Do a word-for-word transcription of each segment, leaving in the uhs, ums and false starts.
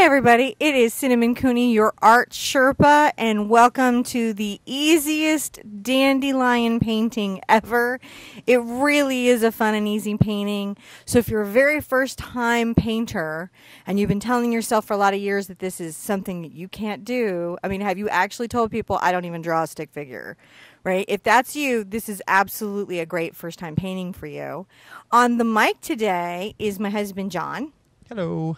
Hey everybody, it is Cinnamon Cooney, your Art Sherpa, and welcome to the easiest dandelion painting ever. It really is a fun and easy painting. So if you're a very first time painter and you've been telling yourself for a lot of years that this is something that you can't do, I mean, have you actually told people, I don't even draw a stick figure? Right? If that's you, this is absolutely a great first time painting for you. On the mic today is my husband, John. Hello.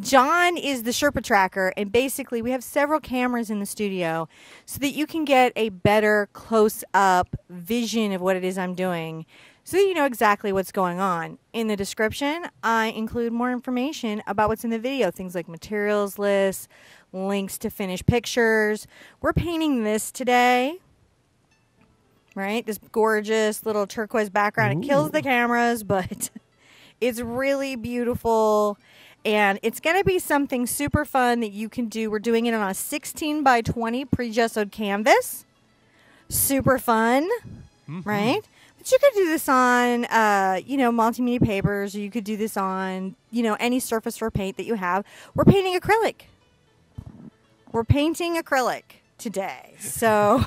John is the Sherpa tracker, and basically we have several cameras in the studio so that you can get a better close-up vision of what it is I'm doing so that you know exactly what's going on. In the description, I include more information about what's in the video, things like materials lists, links to finished pictures. We're painting this today, right? This gorgeous little turquoise background. Ooh. It kills the cameras, but it's really beautiful. And it's going to be something super fun that you can do. We're doing it on a sixteen by twenty pre-gessoed canvas. Super fun, mm-hmm. right? But you could do this on, uh, you know, multimedia papers, or you could do this on, you know, any surface for paint that you have. We're painting acrylic. We're painting acrylic today. So,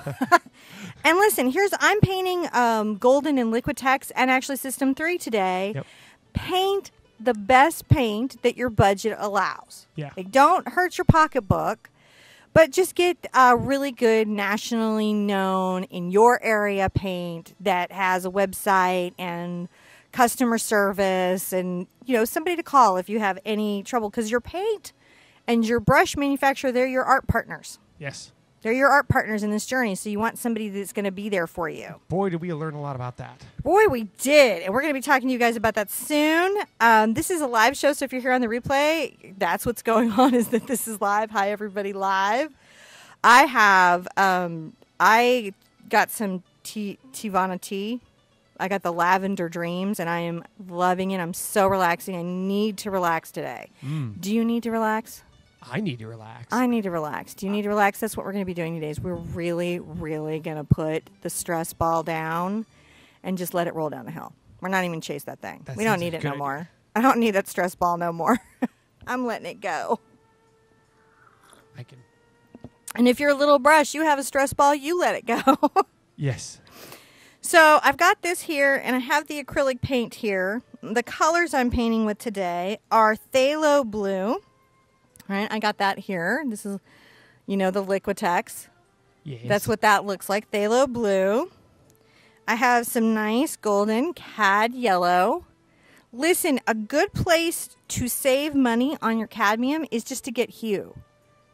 and listen, here's, I'm painting um, Golden and Liquitex and actually System three today. Yep. Paint the best paint that your budget allows. Yeah. Like, don't hurt your pocketbook, but just get a really good, nationally known, in your area paint that has a website and customer service and, you know, somebody to call if you have any trouble, because your paint and your brush manufacturer, they're your art partners. Yes. They're your art partners in this journey, so you want somebody that's going to be there for you. Boy, did we learn a lot about that. Boy, we did. And we're going to be talking to you guys about that soon. Um, this is a live show, so if you're here on the replay, that's what's going on, is that this is live. Hi, everybody, live. I have, um, I got some tea, Teavana tea. I got the Lavender Dreams, and I am loving it. I'm so relaxing. I need to relax today. Mm. Do you need to relax? I need to relax. I need to relax. Do you need to relax? That's what we're going to be doing today, is we're really, really going to put the stress ball down and just let it roll down the hill. We're not even chase that thing. That we don't need it no more. I don't need that stress ball no more. I'm letting it go. I can. And if you're a little brush, you have a stress ball, you let it go. Yes. So I've got this here, and I have the acrylic paint here. The colors I'm painting with today are Phthalo Blue. All right, I got that here. This is, you know, the Liquitex. Yes. That's what that looks like, Phthalo Blue. I have some nice Golden Cad Yellow. Listen, a good place to save money on your cadmium is just to get hue,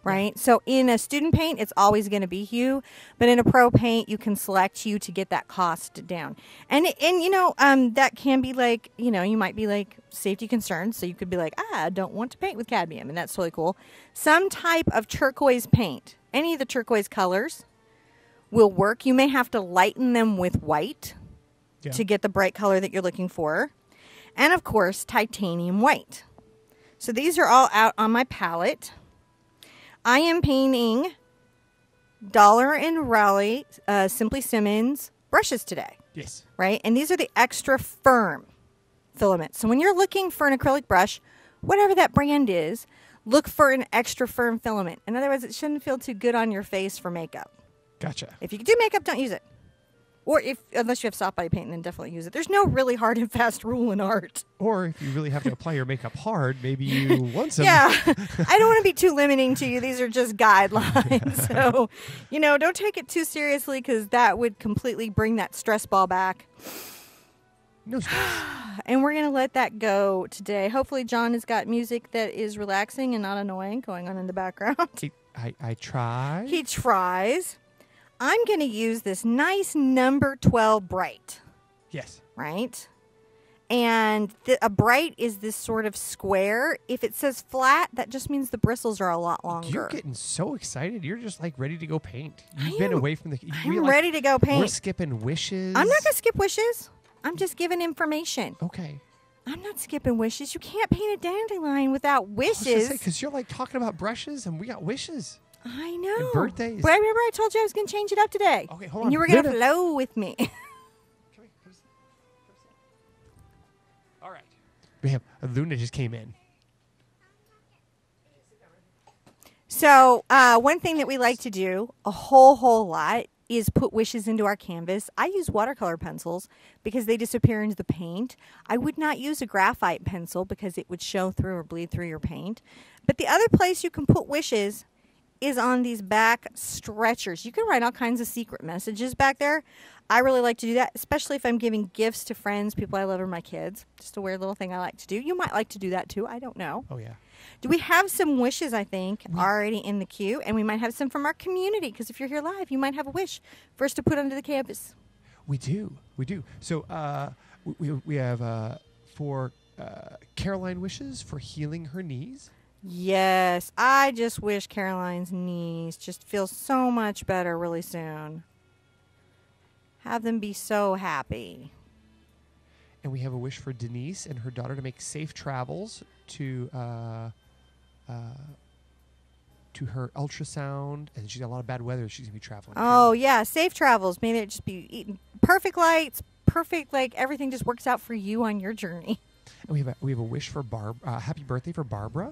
right? Yeah. So in a student paint, it's always going to be hue. But in a pro paint, you can select hue to get that cost down. And, and you know, um, that can be like, you know, you might be like, safety concerns, so you could be like, ah, I don't want to paint with cadmium, and that's totally cool. Some type of turquoise paint, any of the turquoise colors will work. You may have to lighten them with white yeah. to get the bright color that you're looking for. And of course, titanium white. So these are all out on my palette. I am painting Dollar and Raleigh uh, Simply Simmons brushes today. Yes. Right? And these are the extra firm filament. So when you're looking for an acrylic brush, whatever that brand is, look for an extra firm filament. In other words, it shouldn't feel too good on your face for makeup. Gotcha. If you do makeup, don't use it. Or if, unless you have soft body paint, then definitely use it. There's no really hard and fast rule in art. Or if you really have to apply your makeup hard, maybe you want some. Yeah. I don't want to be too limiting to you. These are just guidelines. So, you know, don't take it too seriously, because that would completely bring that stress ball back. No stress. And we're going to let that go today. Hopefully John has got music that is relaxing and not annoying going on in the background. He, I, I try. He tries. I'm going to use this nice number twelve bright. Yes. Right? And the, a bright is this sort of square. If it says flat, that just means the bristles are a lot longer. You're getting so excited. You're just like ready to go paint. You've am, been away from the... I'm ready like, to go paint. We're skipping wishes. I'm not going to skip wishes. I'm just giving information. Okay. I'm not skipping wishes. You can't paint a dandelion without wishes. Because you're like talking about brushes and we got wishes. I know. And birthdays. But I remember I told you I was going to change it up today. Okay, hold on. And you were going to flow with me. Come here. Come sit. Come sit. All right. Bam. Luna just came in. So uh, one thing that we like to do a whole, whole lot is put wishes into our canvas. I use watercolor pencils because they disappear into the paint. I would not use a graphite pencil because it would show through or bleed through your paint. But the other place you can put wishes is on these back stretchers. You can write all kinds of secret messages back there. I really like to do that, especially if I'm giving gifts to friends, people I love, or my kids. Just a weird little thing I like to do. You might like to do that too. I don't know. Oh, yeah. Do we have some wishes, I think, already in the queue? And we might have some from our community, because if you're here live, you might have a wish for us to put onto the canvas. We do. We do. So uh, we, we have uh, for uh, Caroline wishes for healing her knees. Yes, I just wish Caroline's knees just feel so much better really soon. Have them be so happy. And we have a wish for Denise and her daughter to make safe travels to uh, uh, to her ultrasound. And she's got a lot of bad weather. She's going to be traveling. Oh, yeah, safe travels. Maybe it just be eating perfect lights, perfect, like everything just works out for you on your journey. And we have a, we have a wish for Barb. Uh, happy birthday for Barbara.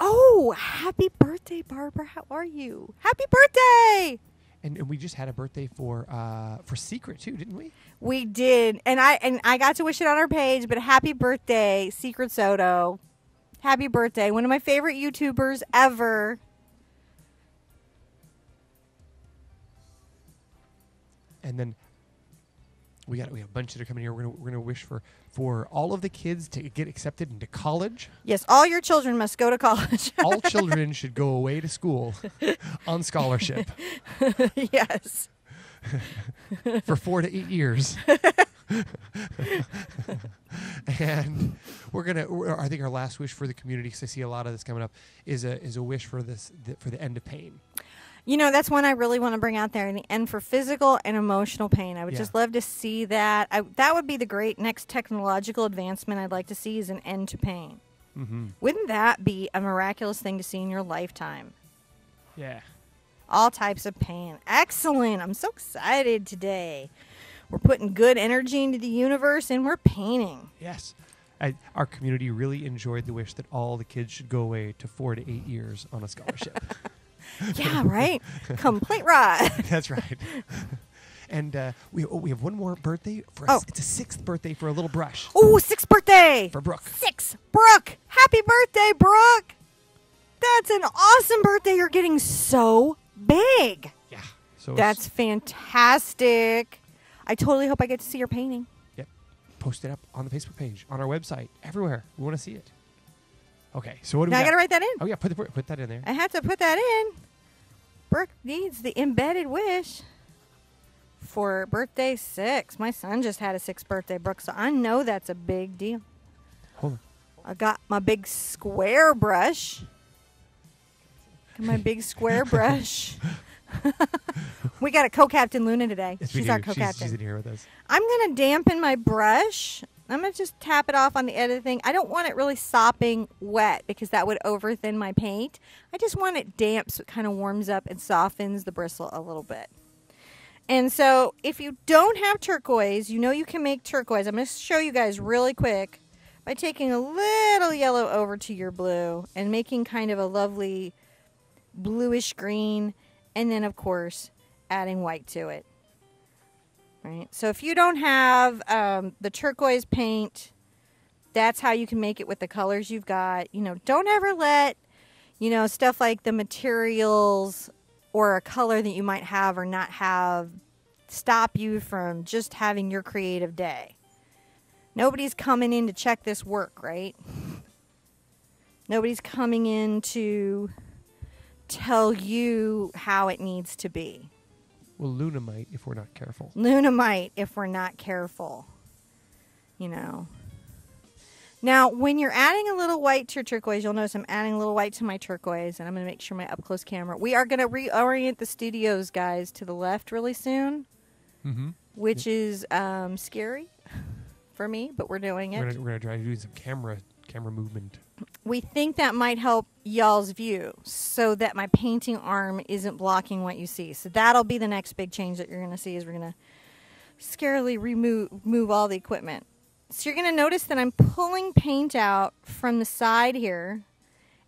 Oh, happy birthday, Barbara. How are you? Happy birthday. And, and we just had a birthday for uh, for Secret too, didn't we? We did. And I and I got to wish it on our page, but happy birthday, Secret Soto. Happy birthday. One of my favorite YouTubers ever. And then We got we have a bunch that are coming here. We're gonna we're gonna wish for for all of the kids to get accepted into college. Yes, all your children must go to college. All children should go away to school on scholarship. Yes. For four to eight years. And we're gonna. We're, I think our last wish for the community, because I see a lot of this coming up, is a is a wish for this the, for the end of pain. You know, that's one I really want to bring out there in the end for physical and emotional pain. I would yeah. just love to see that. I, that would be the great next technological advancement I'd like to see is an end to pain. Mm-hmm. Wouldn't that be a miraculous thing to see in your lifetime? Yeah. All types of pain. Excellent. I'm so excited today. We're putting good energy into the universe and we're painting. Yes. I, our community really enjoyed the wish that all the kids should go away to four to eight years on a scholarship. Yeah, right. Complete ride. That's right. And uh, we oh, we have one more birthday for us. Oh. It's a sixth birthday for a little brush. Oh, sixth birthday for Brooke. Six, Brooke. Happy birthday, Brooke. That's an awesome birthday. You're getting so big. Yeah. So that's fantastic. I totally hope I get to see your painting. Yep. Post it up on the Facebook page, on our website, everywhere. We want to see it. Okay, so what do now we got? I got to write that in. Oh, yeah, put, the, put that in there. I had to put that in. Brooke needs the embedded wish for birthday six. My son just had a sixth birthday, Brooke, so I know that's a big deal. Hold on. I got my big square brush. My big square brush. We got a co-captain Luna today. Yes, she's our co-captain. She's, she's in here with us. I'm going to dampen my brush. I'm going to just tap it off on the end of the thing. I don't want it really sopping wet because that would over thin my paint. I just want it damp so it kind of warms up and softens the bristle a little bit. And so if you don't have turquoise, you know you can make turquoise. I'm going to show you guys really quick by taking a little yellow over to your blue and making kind of a lovely bluish green. And then, of course, adding white to it. Right. So if you don't have um, the turquoise paint, that's how you can make it with the colors you've got. You know, don't ever let, you know, stuff like the materials or a color that you might have or not have stop you from just having your creative day. Nobody's coming in to check this work, right? Nobody's coming in to tell you how it needs to be. Well, Luna might if we're not careful. Luna might if we're not careful. You know. Now, when you're adding a little white to your turquoise, you'll notice I'm adding a little white to my turquoise, and I'm going to make sure my up-close camera. We are going to reorient the studios, guys, to the left really soon, mm-hmm. which yeah. is um, scary for me, but we're doing it. We're going to try to do some camera camera movement. We think that might help y'all's view so that my painting arm isn't blocking what you see. So that'll be the next big change that you're going to see is we're going to scarily remove move all the equipment. So you're going to notice that I'm pulling paint out from the side here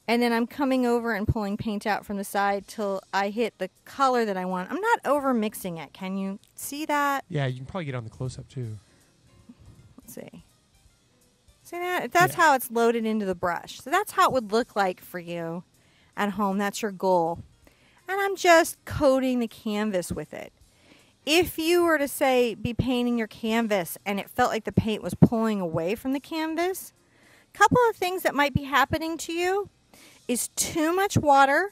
And then I'm coming over and pulling paint out from the side till I hit the color that I want. I'm not over mixing it. Can you see that? Yeah, you can probably get on the close-up too. Let's see. See that? That's yeah. how it's loaded into the brush. So that's how it would look like for you at home. That's your goal. And I'm just coating the canvas with it. If you were to, say, be painting your canvas and it felt like the paint was pulling away from the canvas, a couple of things that might be happening to you is too much water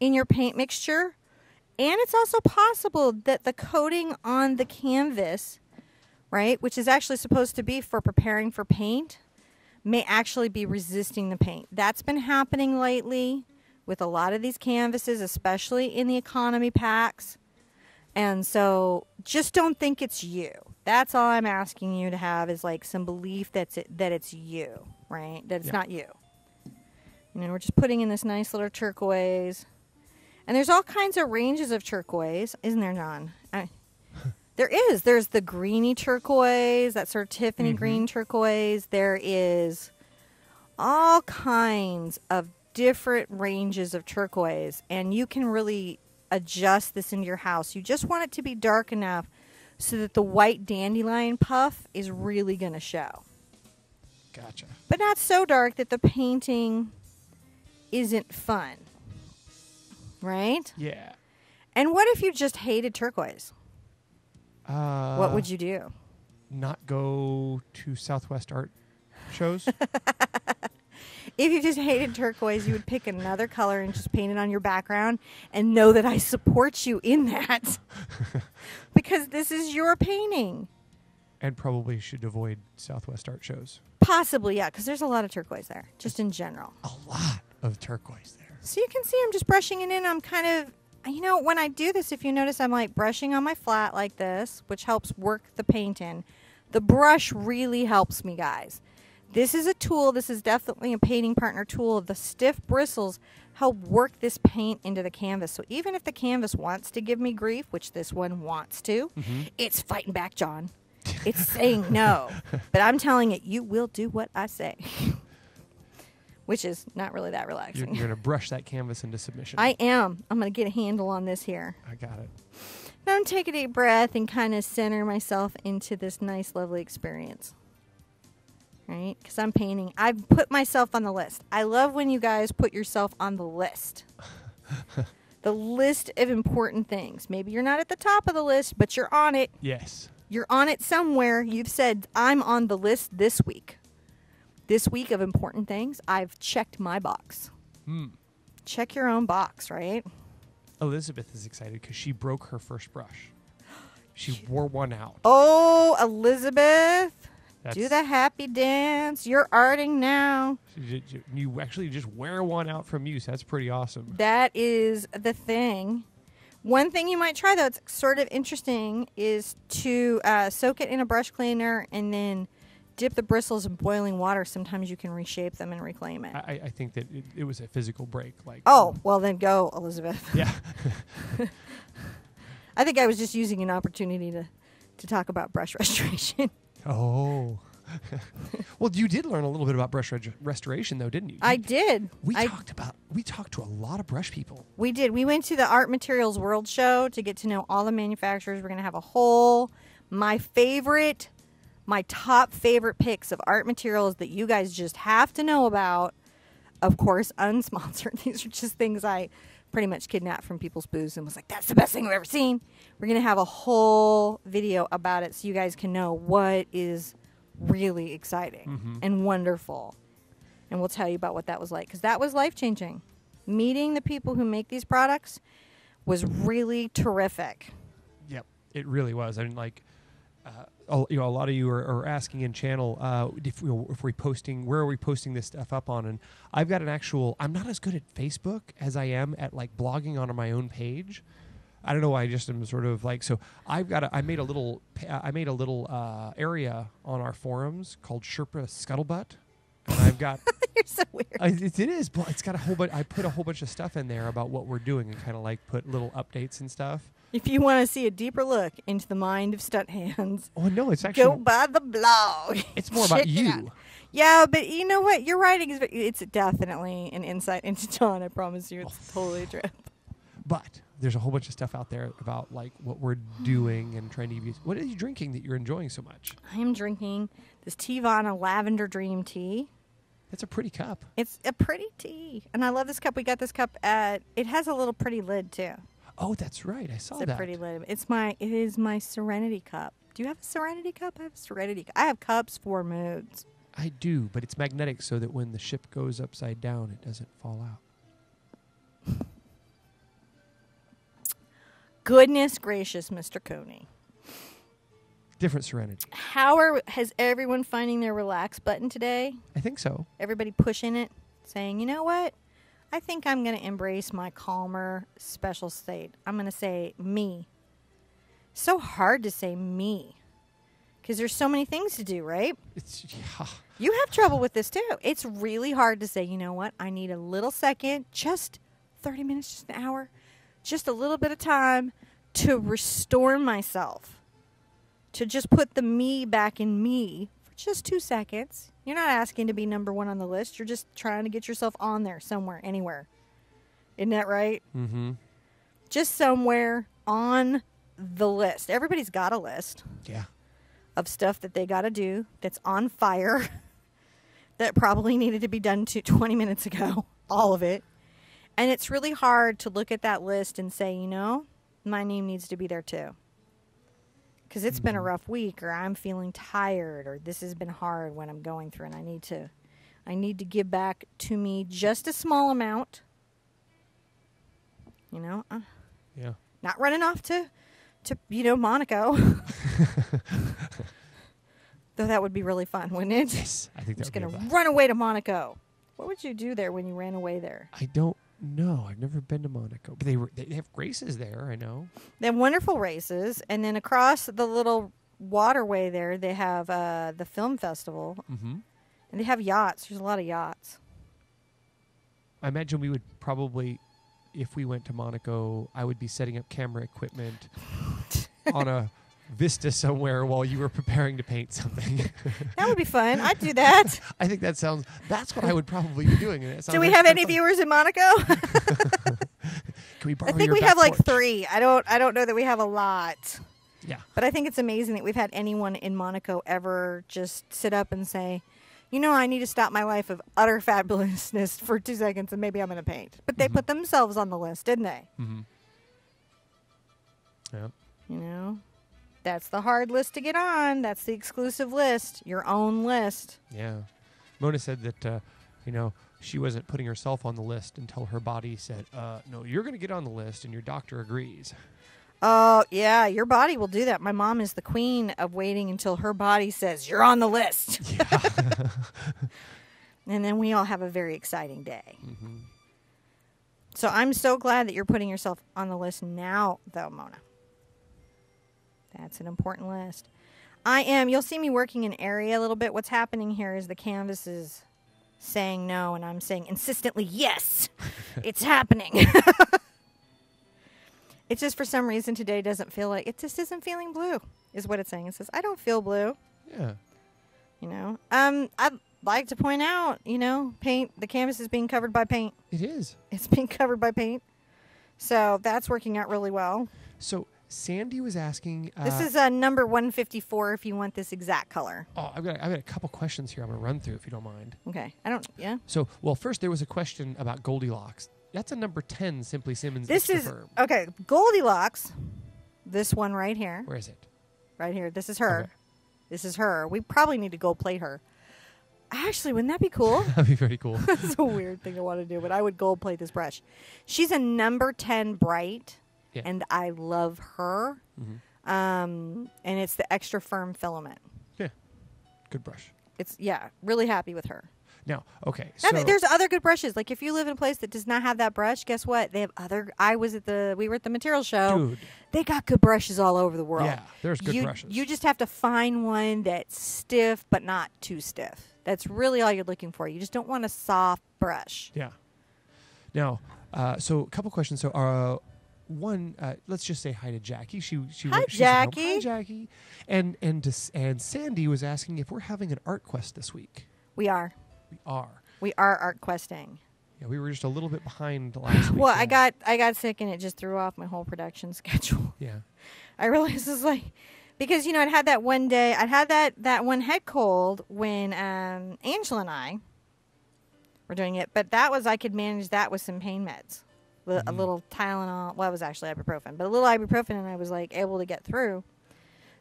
in your paint mixture, and it's also possible that the coating on the canvas, right, which is actually supposed to be for preparing for paint, may actually be resisting the paint. That's been happening lately with a lot of these canvases, especially in the economy packs. And so just don't think it's you. That's all I'm asking you to have is like some belief that's it, that it's you, right? That it's yeah. not you. And then we're just putting in this nice little turquoise. And there's all kinds of ranges of turquoise, isn't there, John? I, there is. There's the greeny turquoise, that sort of Tiffany mm-hmm. green turquoise. There is all kinds of different ranges of turquoise. And you can really adjust this into your house. You just want it to be dark enough so that the white dandelion puff is really going to show. Gotcha. But not so dark that the painting isn't fun, right? Yeah. And what if you just hated turquoise? Uh, what would you do? Not go to Southwest art shows? If you just hated turquoise, you would pick another color and just paint it on your background and know that I support you in that. Because this is your painting. And probably should avoid Southwest art shows. Possibly, yeah, because there's a lot of turquoise there, just in general. A lot of turquoise there. So you can see I'm just brushing it in. I'm kind of, you know, when I do this, if you notice, I'm like brushing on my flat like this, which helps work the paint in. The brush really helps me, guys. This is a tool. This is definitely a painting partner tool. The stiff bristles help work this paint into the canvas. So even if the canvas wants to give me grief, which this one wants to, mm-hmm. it's fighting back, John. It's saying no. But I'm telling it, you will do what I say. Which is not really that relaxing. You're, you're going to brush that canvas into submission. I am. I'm going to get a handle on this here. I got it. Now I'm taking a deep breath and kind of center myself into this nice, lovely experience. Right? Because I'm painting. I've put myself on the list. I love when you guys put yourself on the list. The list of important things. Maybe you're not at the top of the list, but you're on it. Yes. You're on it somewhere. You've said, I'm on the list this week. This week of important things, I've checked my box. Mm. Check your own box, right? Elizabeth is excited because she broke her first brush. She, she wore one out. Oh, Elizabeth. That's do the happy dance. You're arting now. You actually just wear one out from use. That's pretty awesome. That is the thing. One thing you might try, though, it's sort of interesting, is to uh, soak it in a brush cleaner and then dip the bristles in boiling water. Sometimes you can reshape them and reclaim it. I, I think that it, it was a physical break. Like, oh, well then go, Elizabeth. Yeah. I think I was just using an opportunity to, to talk about brush restoration. Oh. Well, you did learn a little bit about brush re restoration, though, didn't you? I did. We I talked about. We talked to a lot of brush people. We did. We went to the Art Materials World Show to get to know all the manufacturers. We're going to have a whole, my favorite... my top favorite picks of art materials that you guys just have to know about. Of course, unsponsored. These are just things I pretty much kidnapped from people's booths and was like, that's the best thing I've ever seen. We're going to have a whole video about it so you guys can know what is really exciting mm-hmm. and wonderful. And we'll tell you about what that was like, because that was life-changing. Meeting the people who make these products was really terrific. Yep, it really was. I mean, like... Uh, Oh, you know, a lot of you are, are asking in channel uh, if, you know, if we're posting, where are we posting this stuff up on? And I've got an actual, I'm not as good at Facebook as I am at like blogging on my own page. I don't know why, I just am sort of like, so I've got, a, I made a little, I made a little uh, area on our forums called Sherpa Scuttlebutt. And I've got, you're so weird. I, it, it is, but it's got a whole bunch, I put a whole bunch of stuff in there about what we're doing and kind of like put little updates and stuff. If you want to see a deeper look into the mind of stunt hands, oh no, it's actually go by the blog. It's more about you. Yeah, but you know what? Your writing is it's definitely an insight into John. I promise you, it's oh. totally a trip. But there's a whole bunch of stuff out there about like what we're doing and trying to be. What are you drinking that you're enjoying so much? I am drinking this Teavana Lavender Dream Tea. That's a pretty cup. It's a pretty tea, and I love this cup. We got this cup at. It has a little pretty lid too. Oh, that's right. I saw that. It's a that. pretty lid. It's my. It is my Serenity cup. Do you have a Serenity cup? I have a Serenity. I have cups for moods. I do, but it's magnetic, so that when the ship goes upside down, it doesn't fall out. Goodness gracious, Mister Cooney. Different Serenity. How are has everyone finding their relax button today? I think so. Everybody pushing it, saying, you know what? I think I'm going to embrace my calmer special state. I'm going to say me. So hard to say me. Because there's so many things to do, right? It's, yeah. You have trouble with this, too. It's really hard to say, you know what? I need a little second, just thirty minutes, just an hour, just a little bit of time to restore myself. To just put the me back in me for just two seconds. You're not asking to be number one on the list. You're just trying to get yourself on there somewhere, anywhere. Isn't that right? Mm-hmm. Just somewhere on the list. Everybody's got a list. Yeah. Of stuff that they got to do that's on fire that probably needed to be done to twenty minutes ago. All of it. And it's really hard to look at that list and say, you know, my name needs to be there too. Because it's mm-hmm. been a rough week, or I'm feeling tired, or this has been hard when I'm going through, and I need to, I need to give back to me just a small amount. You know, uh, yeah, not running off to, to you know, Monaco. Though that would be really fun, wouldn't it? Yes, I think that's gonna run away to Monaco. What would you do there when you ran away there? I don't. No, I've never been to Monaco. But they were, they have races there, I know. They have wonderful races. And then across the little waterway there, they have uh, the film festival. Mm-hmm. And they have yachts. There's a lot of yachts. I imagine we would probably, if we went to Monaco, I would be setting up camera equipment on a vista somewhere while you were preparing to paint something. That would be fun. I'd do that. I think that sounds, that's what I would probably be doing. Do we have any viewers in Monaco? Can we borrow I think we have porch? like three. I don't, I don't know that we have a lot. Yeah. But I think it's amazing that we've had anyone in Monaco ever just sit up and say, you know, I need to stop my life of utter fabulousness for two seconds and maybe I'm going to paint. But they mm-hmm. put themselves on the list, didn't they? Mm-hmm. Yeah. You know? That's the hard list to get on. That's the exclusive list, your own list. Yeah. Mona said that, uh, you know, she wasn't putting herself on the list until her body said, uh, no, you're going to get on the list and your doctor agrees. Oh, uh, yeah, your body will do that. My mom is the queen of waiting until her body says, you're on the list. Yeah. And then we all have a very exciting day. Mm-hmm. So I'm so glad that you're putting yourself on the list now, though, Mona. That's an important list. I am. You'll see me working in area a little bit. What's happening here is the canvas is saying no, and I'm saying insistently, yes, it's happening. It's just for some reason today doesn't feel like, it just isn't feeling blue is what it's saying. It says, I don't feel blue. Yeah. You know, um, I'd like to point out, you know, paint, the canvas is being covered by paint. It is. It's being covered by paint. So that's working out really well. So Sandy was asking. Uh, this is a uh, number one fifty-four. If you want this exact color. Oh, I've got I've got a couple questions here. I'm gonna run through if you don't mind. Okay, I don't. Yeah. So, well, first there was a question about Goldilocks. That's a number ten. Simply Simmons. This is firm. Okay. Goldilocks. This one right here. Where is it? Right here. This is her. Okay. This is her. We probably need to gold plate her. Actually, wouldn't that be cool? That'd be pretty cool. That's a weird thing I want to do, but I would gold plate this brush. She's a number ten bright. Yeah. And I love her. Mm-hmm. Um, and it's the extra firm filament. Yeah. Good brush. It's, yeah, really happy with her. Now, okay. So now, there's other good brushes. Like, if you live in a place that does not have that brush, guess what? They have other. I was at the, we were at the material show. Dude. They got good brushes all over the world. Yeah, there's good you, brushes. You just have to find one that's stiff, but not too stiff. That's really all you're looking for. You just don't want a soft brush. Yeah. Now, uh, so a couple questions. So, uh, one, uh, let's just say hi to Jackie. She she hi she Jackie. Said, hi Jackie. And and to, and Sandy was asking if we're having an art quest this week. We are. We are. We are art questing. Yeah, we were just a little bit behind last week. Well, yeah. I got I got sick and it just threw off my whole production schedule. Yeah. I realized it's like because you know I'd had that one day I'd had that that one head cold when um, Angela and I were doing it, but that was I could manage that with some pain meds. With mm-hmm. a little Tylenol, well it was actually ibuprofen, but a little ibuprofen and I was like able to get through.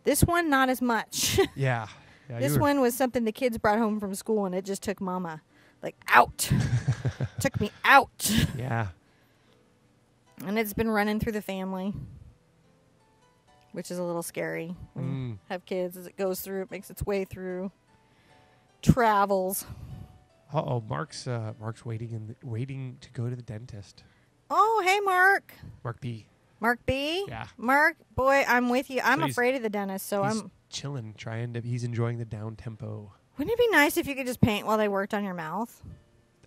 This one not as much. Yeah. Yeah this one was something the kids brought home from school and it just took Mama like out. Took me out. Yeah. And it's been running through the family, which is a little scary. When mm. you have kids, as it goes through, it makes its way through. Travels. Uh oh, Mark's uh, Mark's waiting in the, waiting to go to the dentist. Oh, hey, Mark. Mark B. Mark B. Yeah. Mark, boy, I'm with you. I'm so afraid of the dentist, so he's I'm chilling, trying to. He's enjoying the down tempo. Wouldn't it be nice if you could just paint while they worked on your mouth?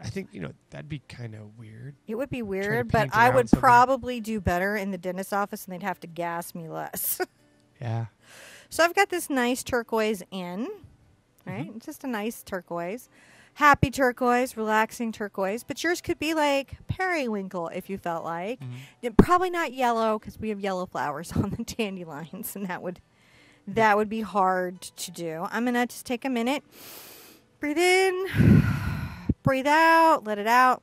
I think, you know, that'd be kind of weird. It would be weird, but I would something. probably do better in the dentist's office, and they'd have to gas me less. Yeah. So I've got this nice turquoise in, right? Mm-hmm. It's just a nice turquoise. Happy turquoise, relaxing turquoise. But yours could be like periwinkle if you felt like. Mm-hmm. Probably not yellow because we have yellow flowers on the dandelions, and that would, that would be hard to do. I'm going to just take a minute. Breathe in. Breathe out, let it out.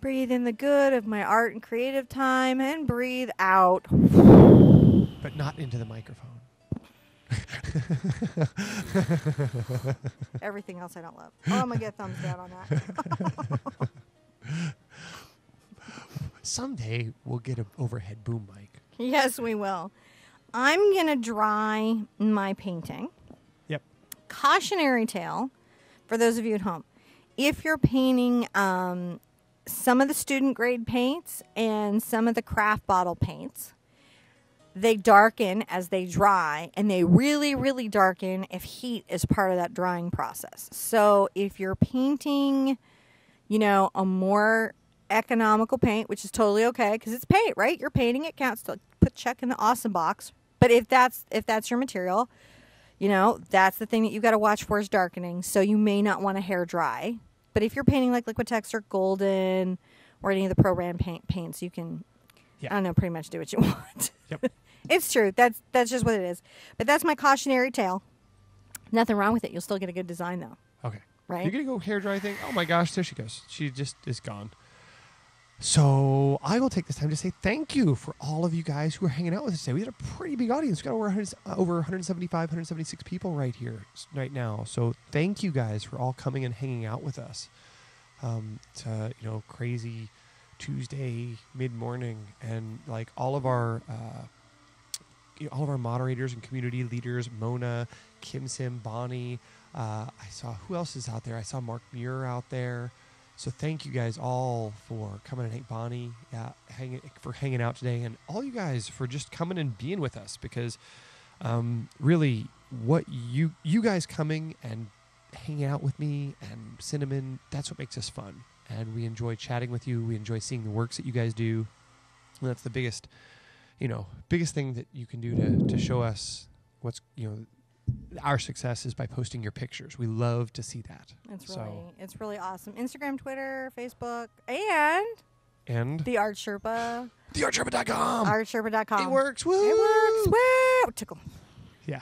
Breathe in the good of my art and creative time and breathe out. But not into the microphone. Everything else I don't love. Oh, I'm going to get thumbs down on that. Someday we'll get an overhead boom mic. Yes, we will. I'm going to dry my painting. Yep. Cautionary tale for those of you at home. If you're painting um, some of the student grade paints and some of the craft bottle paints, they darken as they dry, and they really, really darken if heat is part of that drying process. So if you're painting, you know, a more economical paint, which is totally okay because it's paint, right? You're painting it, counts to put check in the awesome box. But if that's if that's your material, you know, that's the thing that you got to watch for is darkening. So you may not want to hair dry. But if you're painting like Liquitex or Golden or any of the pro-brand paint paints, you can, yeah. I don't know, pretty much do what you want. Yep. It's true. That's that's just what it is. But that's my cautionary tale. Nothing wrong with it. You'll still get a good design, though. Okay. Right? You're going to go hair dry thing? Oh, my gosh. There she goes. She just is gone. So I will take this time to say thank you for all of you guys who are hanging out with us today. We had a pretty big audience. We got over, one hundred, over one hundred seventy-five, one hundred seventy-six people right here, right now. So thank you guys for all coming and hanging out with us. Um, it's a, you know, crazy Tuesday mid-morning, and like all of our, uh, you know, all of our moderators and community leaders, Mona, Kim Sim, Bonnie. Uh, I saw who else is out there. I saw Mark Muir out there. So thank you guys all for coming and hang, Bonnie, yeah, hang, for hanging out today, and all you guys for just coming and being with us. Because um, really, what you you guys coming and hanging out with me and Cinnamon, that's what makes us fun, and we enjoy chatting with you. We enjoy seeing the works that you guys do, and that's the biggest, you know, biggest thing that you can do to to show us what's you know. Our success is by posting your pictures. We love to see that. It's really, so. It's really awesome. Instagram, Twitter, Facebook, and and the Art Sherpa, the art sherpa dot com, art sherpa dot com. It works. Woo! It works. Woo! Tickle. Yeah.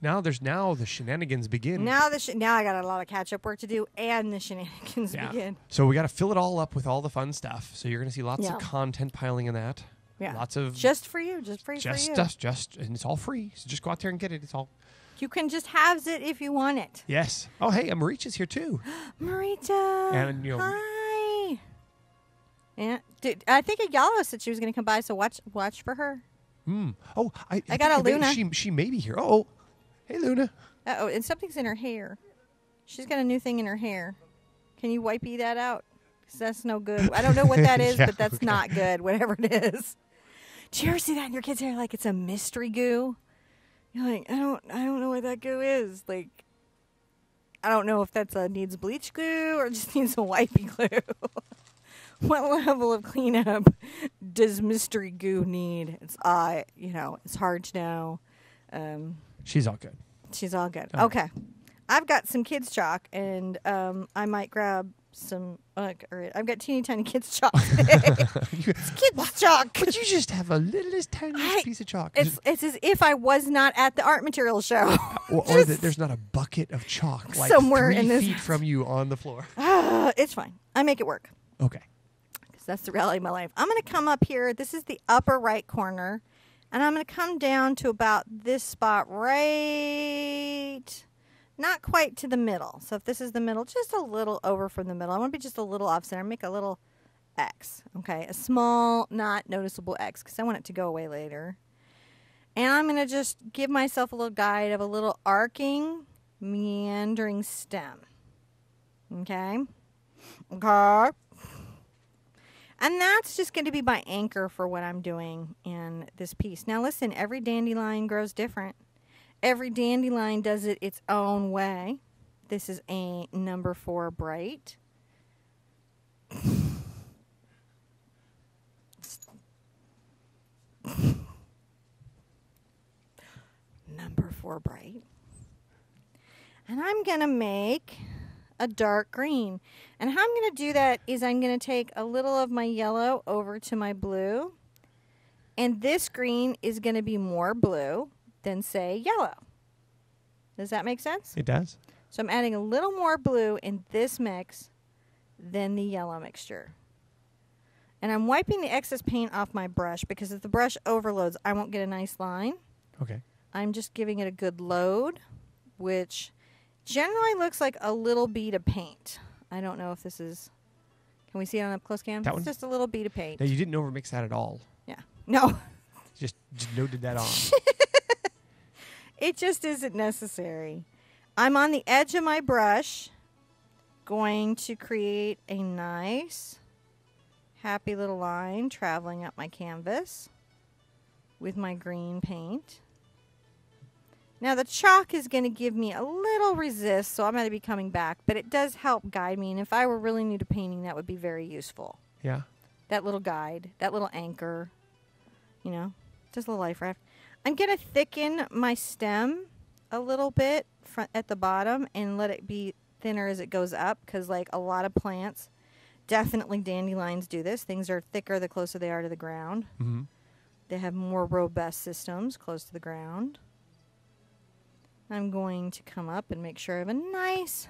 Now there's now the shenanigans begin. Now the sh now I got a lot of catch up work to do, and the shenanigans yeah. begin. So we got to fill it all up with all the fun stuff. So you're gonna see lots yeah. of content piling in that. Yeah. Lots of just for you, just free just for you. Just just and it's all free. So just go out there and get it. It's all. You can just halves it if you want it. Yes. Oh, hey, Marita's here too. Marita. And, you know, hi. Yeah, dude, I think Ayala said she was going to come by, so watch, watch for her. Hmm. Oh, I, I, I got a Luna. She, she may be here. Oh, hey, Luna. Uh oh, and something's in her hair. She's got a new thing in her hair. Can you wipey that out? Because that's no good. I don't know what that is, yeah, but that's okay. Not good. Whatever it is. Do you ever see that in your kids' hair? Like it's a mystery goo. You're like, I don't, I don't know what that goo is. Like, I don't know if that's a needs bleach glue or just needs a wipey glue. what level of cleanup does Mystery Goo need? It's uh, you know, it's hard to know. Um, she's all good. She's all good. Okay. okay. I've got some kids chalk, and um, I might grab some. Uh, or I've got teeny tiny kids chalk. It's kids what? chalk. Would you just have a littlest tiniest I, piece of chalk? It's, it's as if I was not at the art material show. or or that there's not a bucket of chalk like somewhere three in this feet from you on the floor. Uh, it's fine. I make it work. Okay. Because that's the reality of my life. I'm going to come up here. This is the upper right corner. And I'm going to come down to about this spot right, not quite to the middle. So if this is the middle, just a little over from the middle. I want to be just a little off center. Make a little X, okay? A small, not noticeable X, because I want it to go away later. And I'm going to just give myself a little guide of a little arcing, meandering stem, okay? Okay. And that's just going to be my anchor for what I'm doing in this piece. Now listen, every dandelion grows different. Every dandelion does it its own way. This is a number four bright. Number four bright. And I'm going to make a dark green. And how I'm going to do that is I'm going to take a little of my yellow over to my blue. And this green is going to be more blue than, say, yellow. Does that make sense? It does. So I'm adding a little more blue in this mix than the yellow mixture. And I'm wiping the excess paint off my brush because if the brush overloads, I won't get a nice line. Okay. I'm just giving it a good load, which generally looks like a little bead of paint. I don't know if this is... Can we see it on up close cam? That it's one? Just a little bead of paint. No, you didn't overmix that at all. Yeah. No. just, just noted that off. It just isn't necessary. I'm on the edge of my brush going to create a nice, happy little line traveling up my canvas with my green paint. Now the chalk is going to give me a little resist, so I'm going to be coming back, but it does help guide me. And if I were really new to painting, that would be very useful. Yeah. That little guide, that little anchor, you know, just a little life raft. I'm going to thicken my stem a little bit front at the bottom and let it be thinner as it goes up because, like a lot of plants, definitely dandelions do this. Things are thicker the closer they are to the ground. Mm-hmm. They have more robust systems close to the ground. I'm going to come up and make sure I have a nice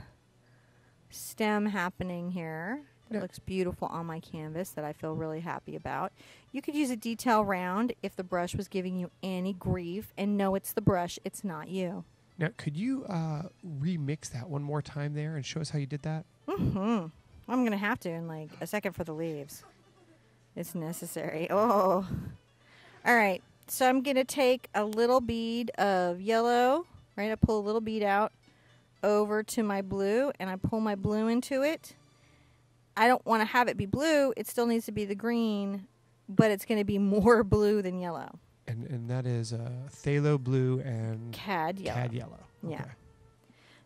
stem happening here that yep. looks beautiful on my canvas that I feel really happy about. You could use a detail round if the brush was giving you any grief, and no, it's the brush, it's not you. Now, could you uh, remix that one more time there and show us how you did that? Mm-hmm. I'm going to have to in like a second for the leaves. It's necessary. Oh. All right. So I'm going to take a little bead of yellow. Right, I pull a little bead out over to my blue, and I pull my blue into it. I don't want to have it be blue. It still needs to be the green, but it's going to be more blue than yellow. And and that is uh, phthalo blue and cad yellow. Cad yellow. Okay. Yeah.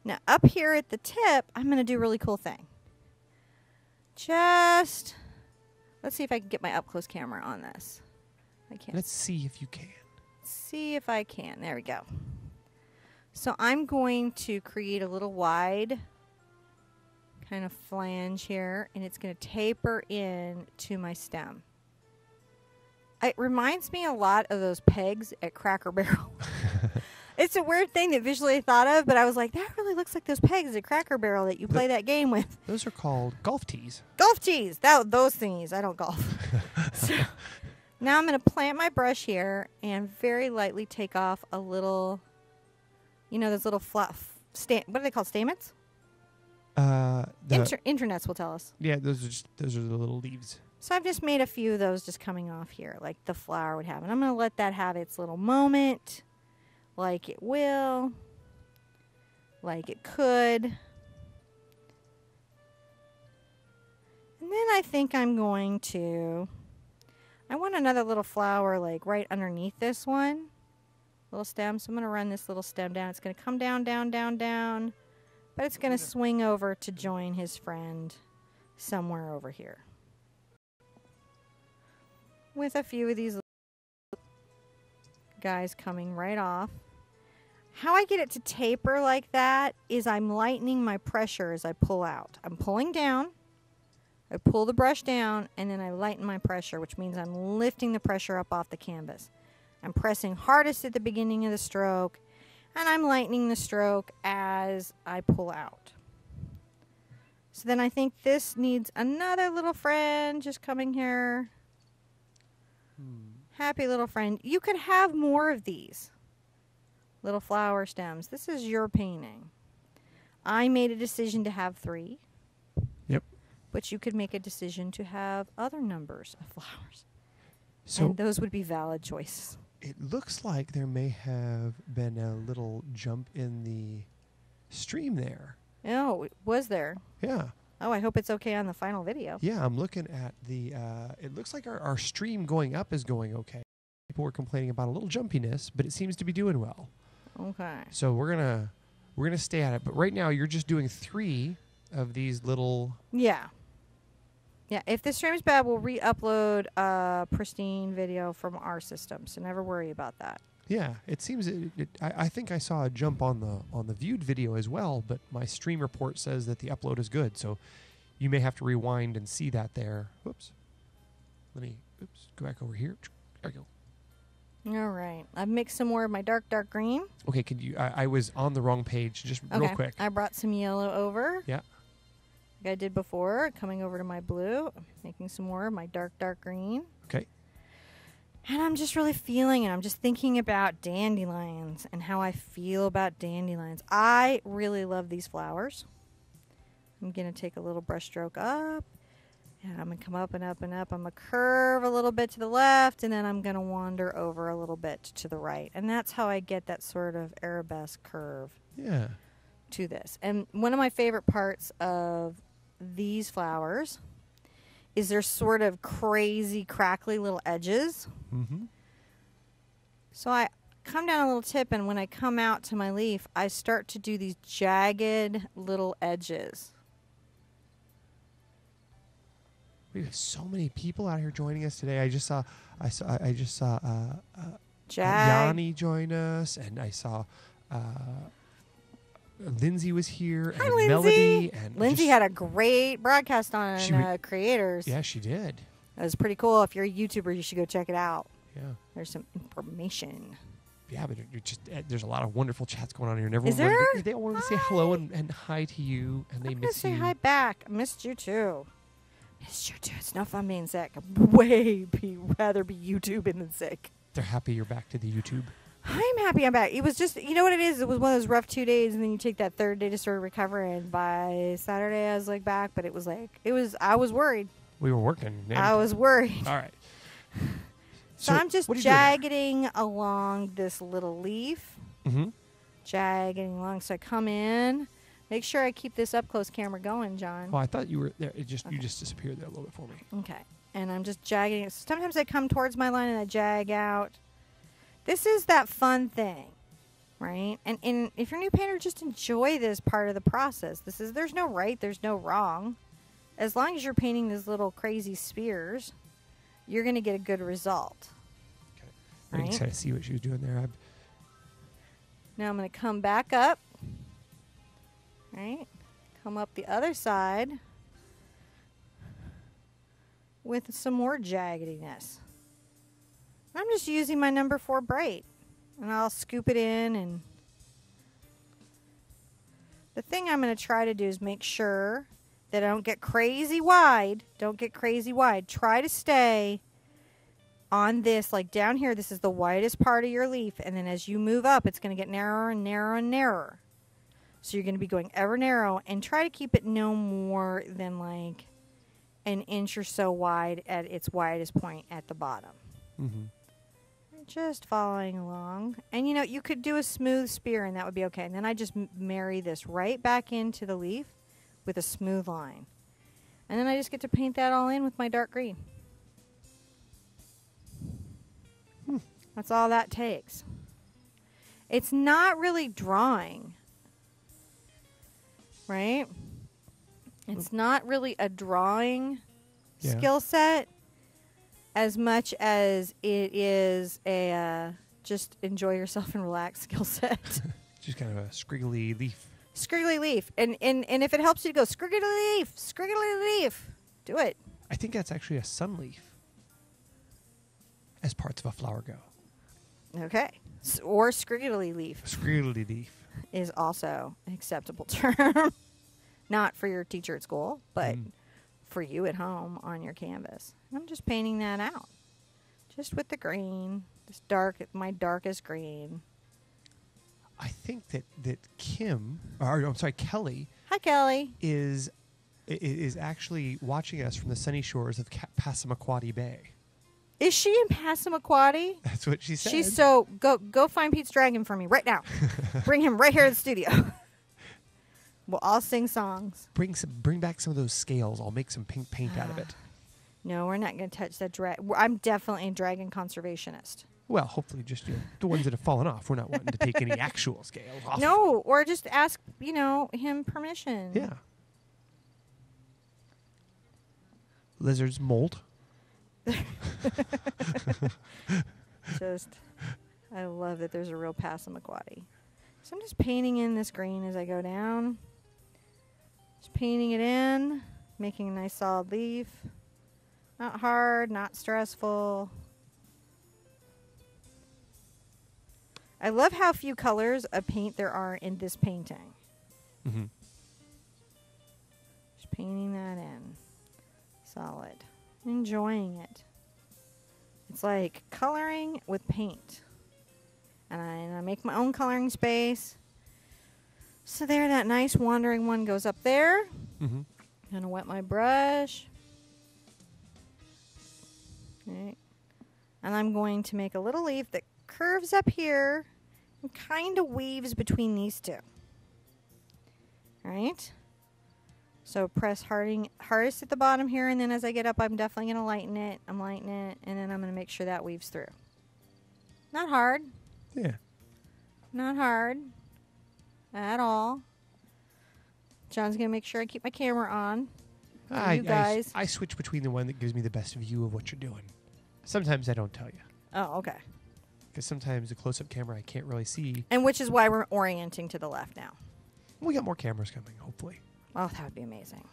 Now, up here at the tip, I'm going to do a really cool thing. Just, let's see if I can get my up-close camera on this. I can't. Let's see if you can. Let's see if I can. There we go. So I'm going to create a little wide kind of flange here, and it's going to taper in to my stem. It reminds me a lot of those pegs at Cracker Barrel. It's a weird thing that visually I thought of, but I was like, that really looks like those pegs at Cracker Barrel that you play the, that game with. Those are called golf tees. Golf tees. That, those things. I don't golf. So now I'm going to plant my brush here and very lightly take off a little... You know, those little fluff, stam what are they called, stamens? Uh, Inter internets will tell us. Yeah, those are, just, those are the little leaves. So I've just made a few of those just coming off here, like the flower would have. And I'm going to let that have its little moment, like it will, like it could. And then I think I'm going to, I want another little flower, like right underneath this one. Little stem, so I'm going to run this little stem down. It's going to come down, down, down, down, but it's going to swing over to join his friend somewhere over here. with a few of these guys coming right off. How I get it to taper like that is I'm lightening my pressure as I pull out. I'm pulling down, I pull the brush down, and then I lighten my pressure, which means I'm lifting the pressure up off the canvas. I'm pressing hardest at the beginning of the stroke, and I'm lightening the stroke as I pull out. So then I think this needs another little friend just coming here. Hmm. Happy little friend. You could have more of these little flower stems. This is your painting. I made a decision to have three. Yep. But you could make a decision to have other numbers of flowers. So and those would be valid choices. It looks like there may have been a little jump in the stream there. Oh, it was there. Yeah. Oh, I hope it's okay on the final video. Yeah, I'm looking at the, uh, it looks like our, our stream going up is going okay. People were complaining about a little jumpiness, but it seems to be doing well. Okay. So we're going to, we're going to stay at it. But right now you're just doing three of these little. Yeah. Yeah, if the stream is bad, we'll re-upload a pristine video from our system, so never worry about that. Yeah, it seems, it, it, I, I think I saw a jump on the on the viewed video as well, but my stream report says that the upload is good, so you may have to rewind and see that there. Whoops. Let me, oops, go back over here. There we go. All right. I've mixed some more of my dark, dark green. Okay, could you, I, I was on the wrong page, just okay. real quick. I brought some yellow over. Yeah. Like I did before, coming over to my blue, making some more of my dark, dark green. Okay. And I'm just really feeling it. I'm just thinking about dandelions and how I feel about dandelions. I really love these flowers. I'm going to take a little brush stroke up, and I'm going to come up and up and up. I'm going to curve a little bit to the left, and then I'm going to wander over a little bit to the right. And that's how I get that sort of arabesque curve. Yeah. To this. And one of my favorite parts of these flowers is their sort of crazy crackly little edges. Mm-hmm. So I come down a little tip, and when I come out to my leaf, I start to do these jagged little edges. We have so many people out here joining us today. I just saw, I saw, I just saw uh, uh, Yanni join us, and I saw. Uh, Lindsay was here. Hi, and Lindsay. Melody and Lindsay had a great broadcast on uh, Creators. Yeah, she did. That was pretty cool. If you're a YouTuber, you should go check it out. Yeah. There's some information. Yeah, but you're just, uh, there's a lot of wonderful chats going on here. And everyone Is there? Wanted, they all wanted hi. to say hello and, and hi to you, and they I'm miss you. I'm going to say hi back. I missed you, too. Missed you, too. It's no fun being sick. I'd way be, rather be YouTubing than sick. They're happy you're back to the YouTube. I'm happy I'm back. It was just, you know what it is? It was one of those rough two days, and then you take that third day to sort of recover, and by Saturday I was, like, back, but it was, like, it was, I was worried. We were working. I was worried. All right. So, so I'm just jagging along this little leaf. Mm-hmm. Jagging along. So I come in. Make sure I keep this up-close camera going, John. Oh, I thought you were there. It just, okay. You just disappeared there a little bit for me. Okay. And I'm just jagging it. Sometimes I come towards my line, and I jag out. This is that fun thing, right? And, and if you're a new painter, just enjoy this part of the process. This is, there's no right, there's no wrong. As long as you're painting these little crazy spheres, you're going to get a good result. Okay. Right? I'm excited to see what she was doing there. I'm now I'm going to come back up, right? Come up the other side with some more jaggediness. I'm just using my number four bright, and I'll scoop it in. And the thing I'm going to try to do is make sure that I don't get crazy wide. Don't get crazy wide. Try to stay on this, like down here. This is the widest part of your leaf, and then as you move up, it's going to get narrower and narrower and narrower. So you're going to be going ever narrow, and try to keep it no more than like an inch or so wide at its widest point at the bottom. Mm-hmm. Just following along. And you know, you could do a smooth spear and that would be okay. And then I just m marry this right back into the leaf with a smooth line. And then I just get to paint that all in with my dark green. Hmm. That's all that takes. It's not really drawing, right? It's not really a drawing yeah. skill set. as much as it is a uh, just enjoy yourself and relax skill set. Just kind of a squiggly leaf. Squiggly leaf. And, and, and if it helps you to go squiggly leaf, squiggly leaf, do it. I think that's actually a sunleaf as parts of a flower go. Okay. S or squiggly leaf. Squiggly leaf. Is also an acceptable term. Not for your teacher at school, but mm. for you at home on your canvas. I'm just painting that out. Just with the green. This dark, my darkest green. I think that that Kim, or I'm sorry, Kelly. Hi, Kelly. Is is actually watching us from the sunny shores of Passamaquoddy Bay. Is she in Passamaquoddy? That's what she said. She's so go go find Pete's dragon for me right now. Bring him right here to the studio. We'll all sing songs. Bring some, bring back some of those scales. I'll make some pink paint uh, out of it. No, we're not going to touch that dragon. I'm definitely a dragon conservationist. Well, hopefully just you know, the ones that have fallen off. We're not wanting to take any actual scales off. No, or just ask, you know, him permission. Yeah. Lizards molt. Just, I love that there's a real Passamaquoddy. So I'm just painting in this green as I go down. Just painting it in, making a nice solid leaf. Not hard, not stressful. I love how few colors of paint there are in this painting. Mm-hmm. Just painting that in. Solid. Enjoying it. It's like coloring with paint. And I, and I make my own coloring space. So there, that nice wandering one goes up there. Mm-hmm. I'm going to wet my brush. Right. And I'm going to make a little leaf that curves up here and kind of weaves between these two. All right. So press harding, hardest at the bottom here, and then as I get up, I'm definitely going to lighten it. I'm lighting it, and then I'm going to make sure that weaves through. Not hard. Yeah. Not hard at all. John's going to make sure I keep my camera on. I, you guys. I, I switch between the one that gives me the best view of what you're doing. Sometimes I don't tell you. Oh, okay. Because sometimes the close-up camera I can't really see. And which is why we're orienting to the left now. We got more cameras coming, hopefully. Oh, that would be amazing.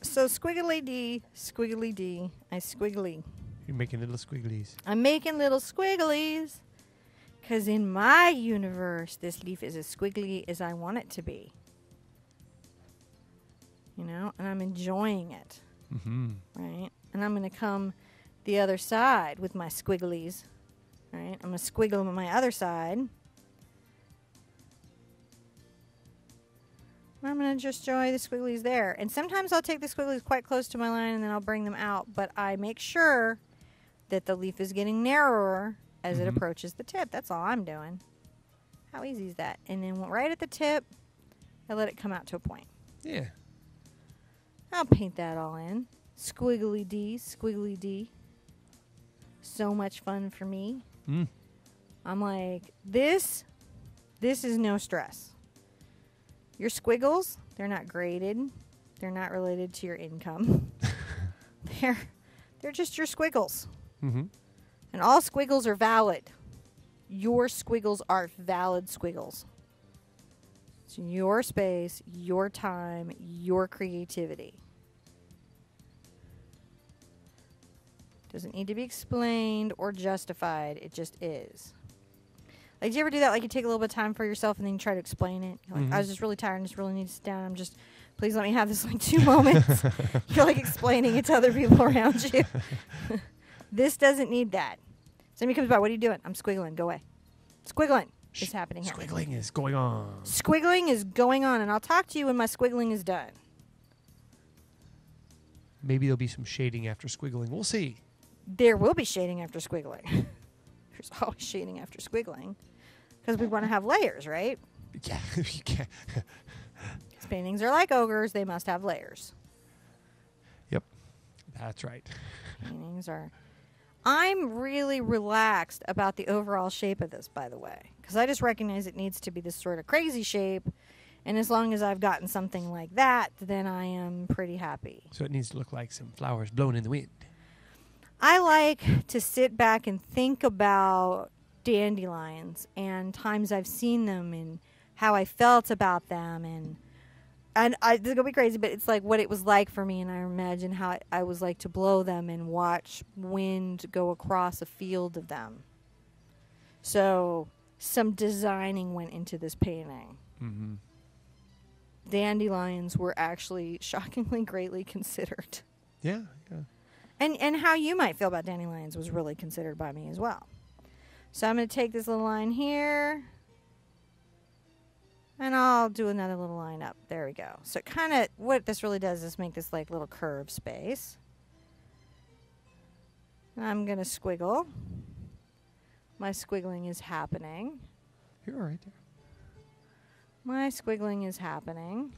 So squiggly D, squiggly D, I squiggly. You're making little squigglies. I'm making little squigglies. Because in my universe, this leaf is as squiggly as I want it to be. You know, and I'm enjoying it. Mm-hmm. Right? And I'm going to come... the other side with my squigglies. All right, I'm gonna squiggle them on my other side. And I'm gonna just enjoy the squigglies there. And sometimes I'll take the squigglies quite close to my line and then I'll bring them out, but I make sure that the leaf is getting narrower as mm-hmm. it approaches the tip. That's all I'm doing. How easy is that? And then right at the tip, I let it come out to a point. Yeah. I'll paint that all in. Squiggly D, squiggly D. So much fun for me. Mm. I'm like, this, this is no stress. Your squiggles, they're not graded. They're not related to your income. they're, they're just your squiggles. Mm-hmm. And all squiggles are valid. Your squiggles are valid squiggles. It's your space, your time, your creativity. Doesn't need to be explained or justified. It just is. Like, do you ever do that? Like, you take a little bit of time for yourself and then you try to explain it. You're like, mm-hmm. I was just really tired and just really need to sit down. I'm just, please let me have this, like, two moments. You're, like, explaining it to other people around you. This doesn't need that. Somebody comes by, what are you doing? I'm squiggling. Go away. Squiggling Shh. is happening here. Squiggling is going on. Squiggling is going on, and I'll talk to you when my squiggling is done. Maybe there'll be some shading after squiggling. We'll see. There will be shading after squiggling. There's always shading after squiggling. Because we want to have layers, right? Yeah, you can't. Paintings are like ogres. They must have layers. Yep. That's right. Paintings are... I'm really relaxed about the overall shape of this, by the way. Because I just recognize it needs to be this sort of crazy shape. And as long as I've gotten something like that, then I am pretty happy. So it needs to look like some flowers blown in the wind. I like to sit back and think about dandelions and times I've seen them and how I felt about them. And, and I, this is going to be crazy, but it's like what it was like for me. And I imagine how it, I was like to blow them and watch wind go across a field of them. So some designing went into this painting. Mm-hmm. Dandelions were actually shockingly greatly considered. Yeah, yeah. And and how you might feel about dandelions was really considered by me as well. So I'm going to take this little line here. And I'll do another little line up. There we go. So it kind of, what this really does is make this like little curve space. And I'm going to squiggle. My squiggling is happening. You're right there. My squiggling is happening.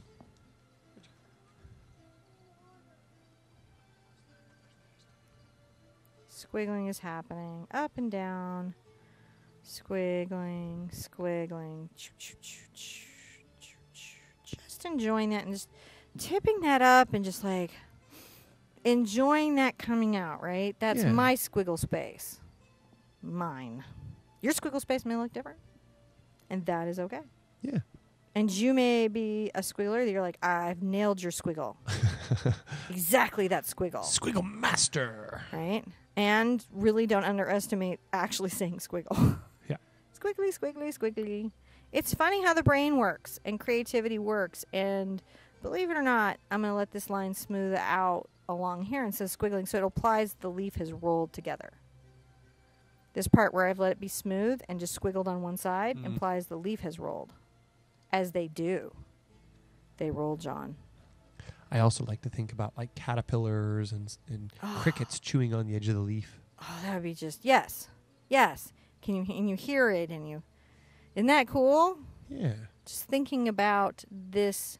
Squiggling is happening. Up and down. Squiggling, squiggling. Just enjoying that and just tipping that up and just like enjoying that coming out, right? That's yeah. My squiggle space. Mine. Your squiggle space may look different. And that is okay. Yeah. And you may be a squiggler that you're like, I've nailed your squiggle. Exactly that squiggle. Squiggle master. Right? And really don't underestimate actually saying squiggle. Yeah. Squiggly, squiggly, squiggly. It's funny how the brain works and creativity works. And believe it or not, I'm going to let this line smooth out along here and says squiggling. So it applies the leaf has rolled together. This part where I've let it be smooth and just squiggled on one side mm. implies the leaf has rolled. As they do. They roll, John. I also like to think about like caterpillars and, and oh. crickets chewing on the edge of the leaf. Oh, that would be just, yes. Yes. Can you, and you hear it and you, isn't that cool? Yeah. Just thinking about this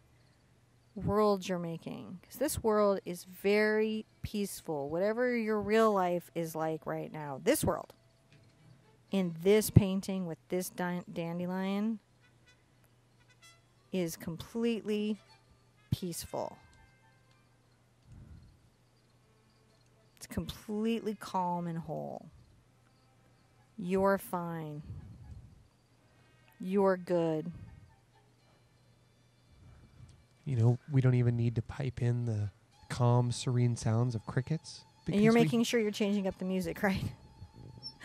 world you're making. Because this world is very peaceful. Whatever your real life is like right now, this world. In this painting with this dandelion. Is completely peaceful. It's completely calm and whole. You're fine. You're good. You know, we don't even need to pipe in the calm, serene sounds of crickets. And you're making sure you're changing up the music, right?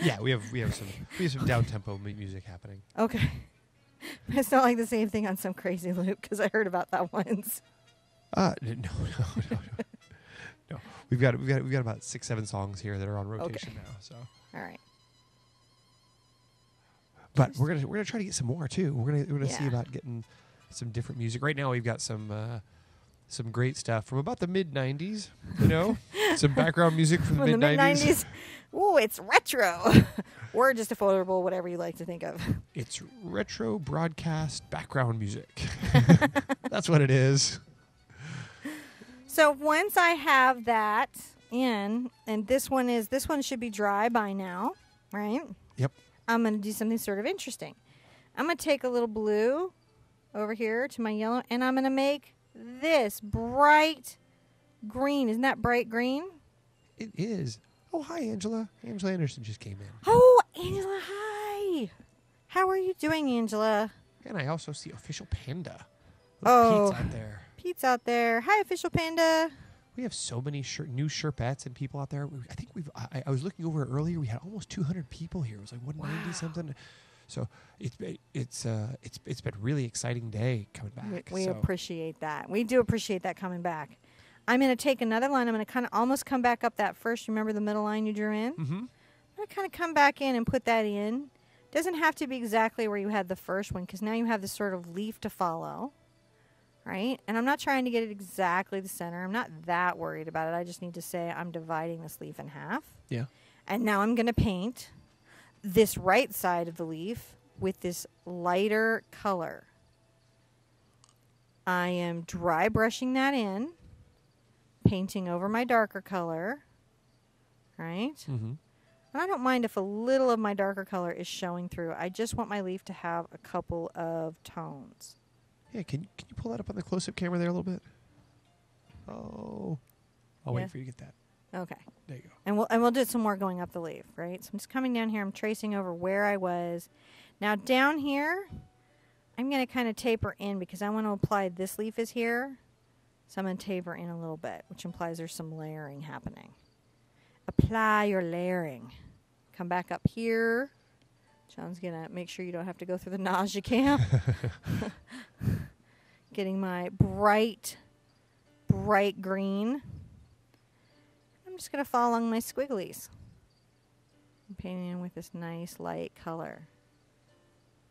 Yeah, we have we have some we have some okay. down-tempo music happening. Okay. It's not like the same thing on some crazy loop because I heard about that once. Uh no no no no, no. We've got we've got we've got about six seven songs here that are on rotation okay. now. So all right, but just we're gonna we're gonna try to get some more too. We're gonna we're gonna yeah. see about getting some different music. Right now we've got some uh, some great stuff from about the mid nineties. You know, some background music from, from the mid nineties. Ooh, it's retro. Or just affordable, whatever you like to think of. It's retro broadcast background music. That's what it is. So once I have that in, and this one is, this one should be dry by now, right? Yep. I'm going to do something sort of interesting. I'm going to take a little blue over here to my yellow, and I'm going to make this bright green. Isn't that bright green? It is. Oh, hi, Angela. Angela Anderson just came in. Oh, Angela, hi. How are you doing, Angela? And I also see Official Panda. Look, oh, Pete's out there. Pete's out there. Hi, Official Panda. We have so many shir new Sherpettes and people out there. We, I think we've, I, I was looking over it earlier. We had almost two hundred people here. It was like one ninety wow. something. So it's, it's, uh, it's, it's been a really exciting day coming back. We, we so. appreciate that. We do appreciate that coming back. I'm going to take another line. I'm going to kind of almost come back up that first. Remember the middle line you drew in? Mm-hmm. I'm going to kind of come back in and put that in. Doesn't have to be exactly where you had the first one because now you have this sort of leaf to follow, right? And I'm not trying to get it exactly the center. I'm not that worried about it. I just need to say I'm dividing this leaf in half. Yeah. And now I'm going to paint this right side of the leaf with this lighter color. I am dry brushing that in. Painting over my darker color, right? Mm-hmm. And I don't mind if a little of my darker color is showing through. I just want my leaf to have a couple of tones. Yeah, can you, can you pull that up on the close-up camera there a little bit? Oh, I'll yeah. wait for you to get that. Okay. There you go. And we'll and we'll do some more going up the leaf, right? So I'm just coming down here. I'm tracing over where I was. Now down here, I'm going to kind of taper in because I want to apply this leaf is here. So I'm going to taper in a little bit, which implies there's some layering happening. Apply your layering. Come back up here. John's going to make sure you don't have to go through the nausea camp. Getting my bright, bright green. I'm just going to follow along my squigglies. I'm painting in with this nice light color.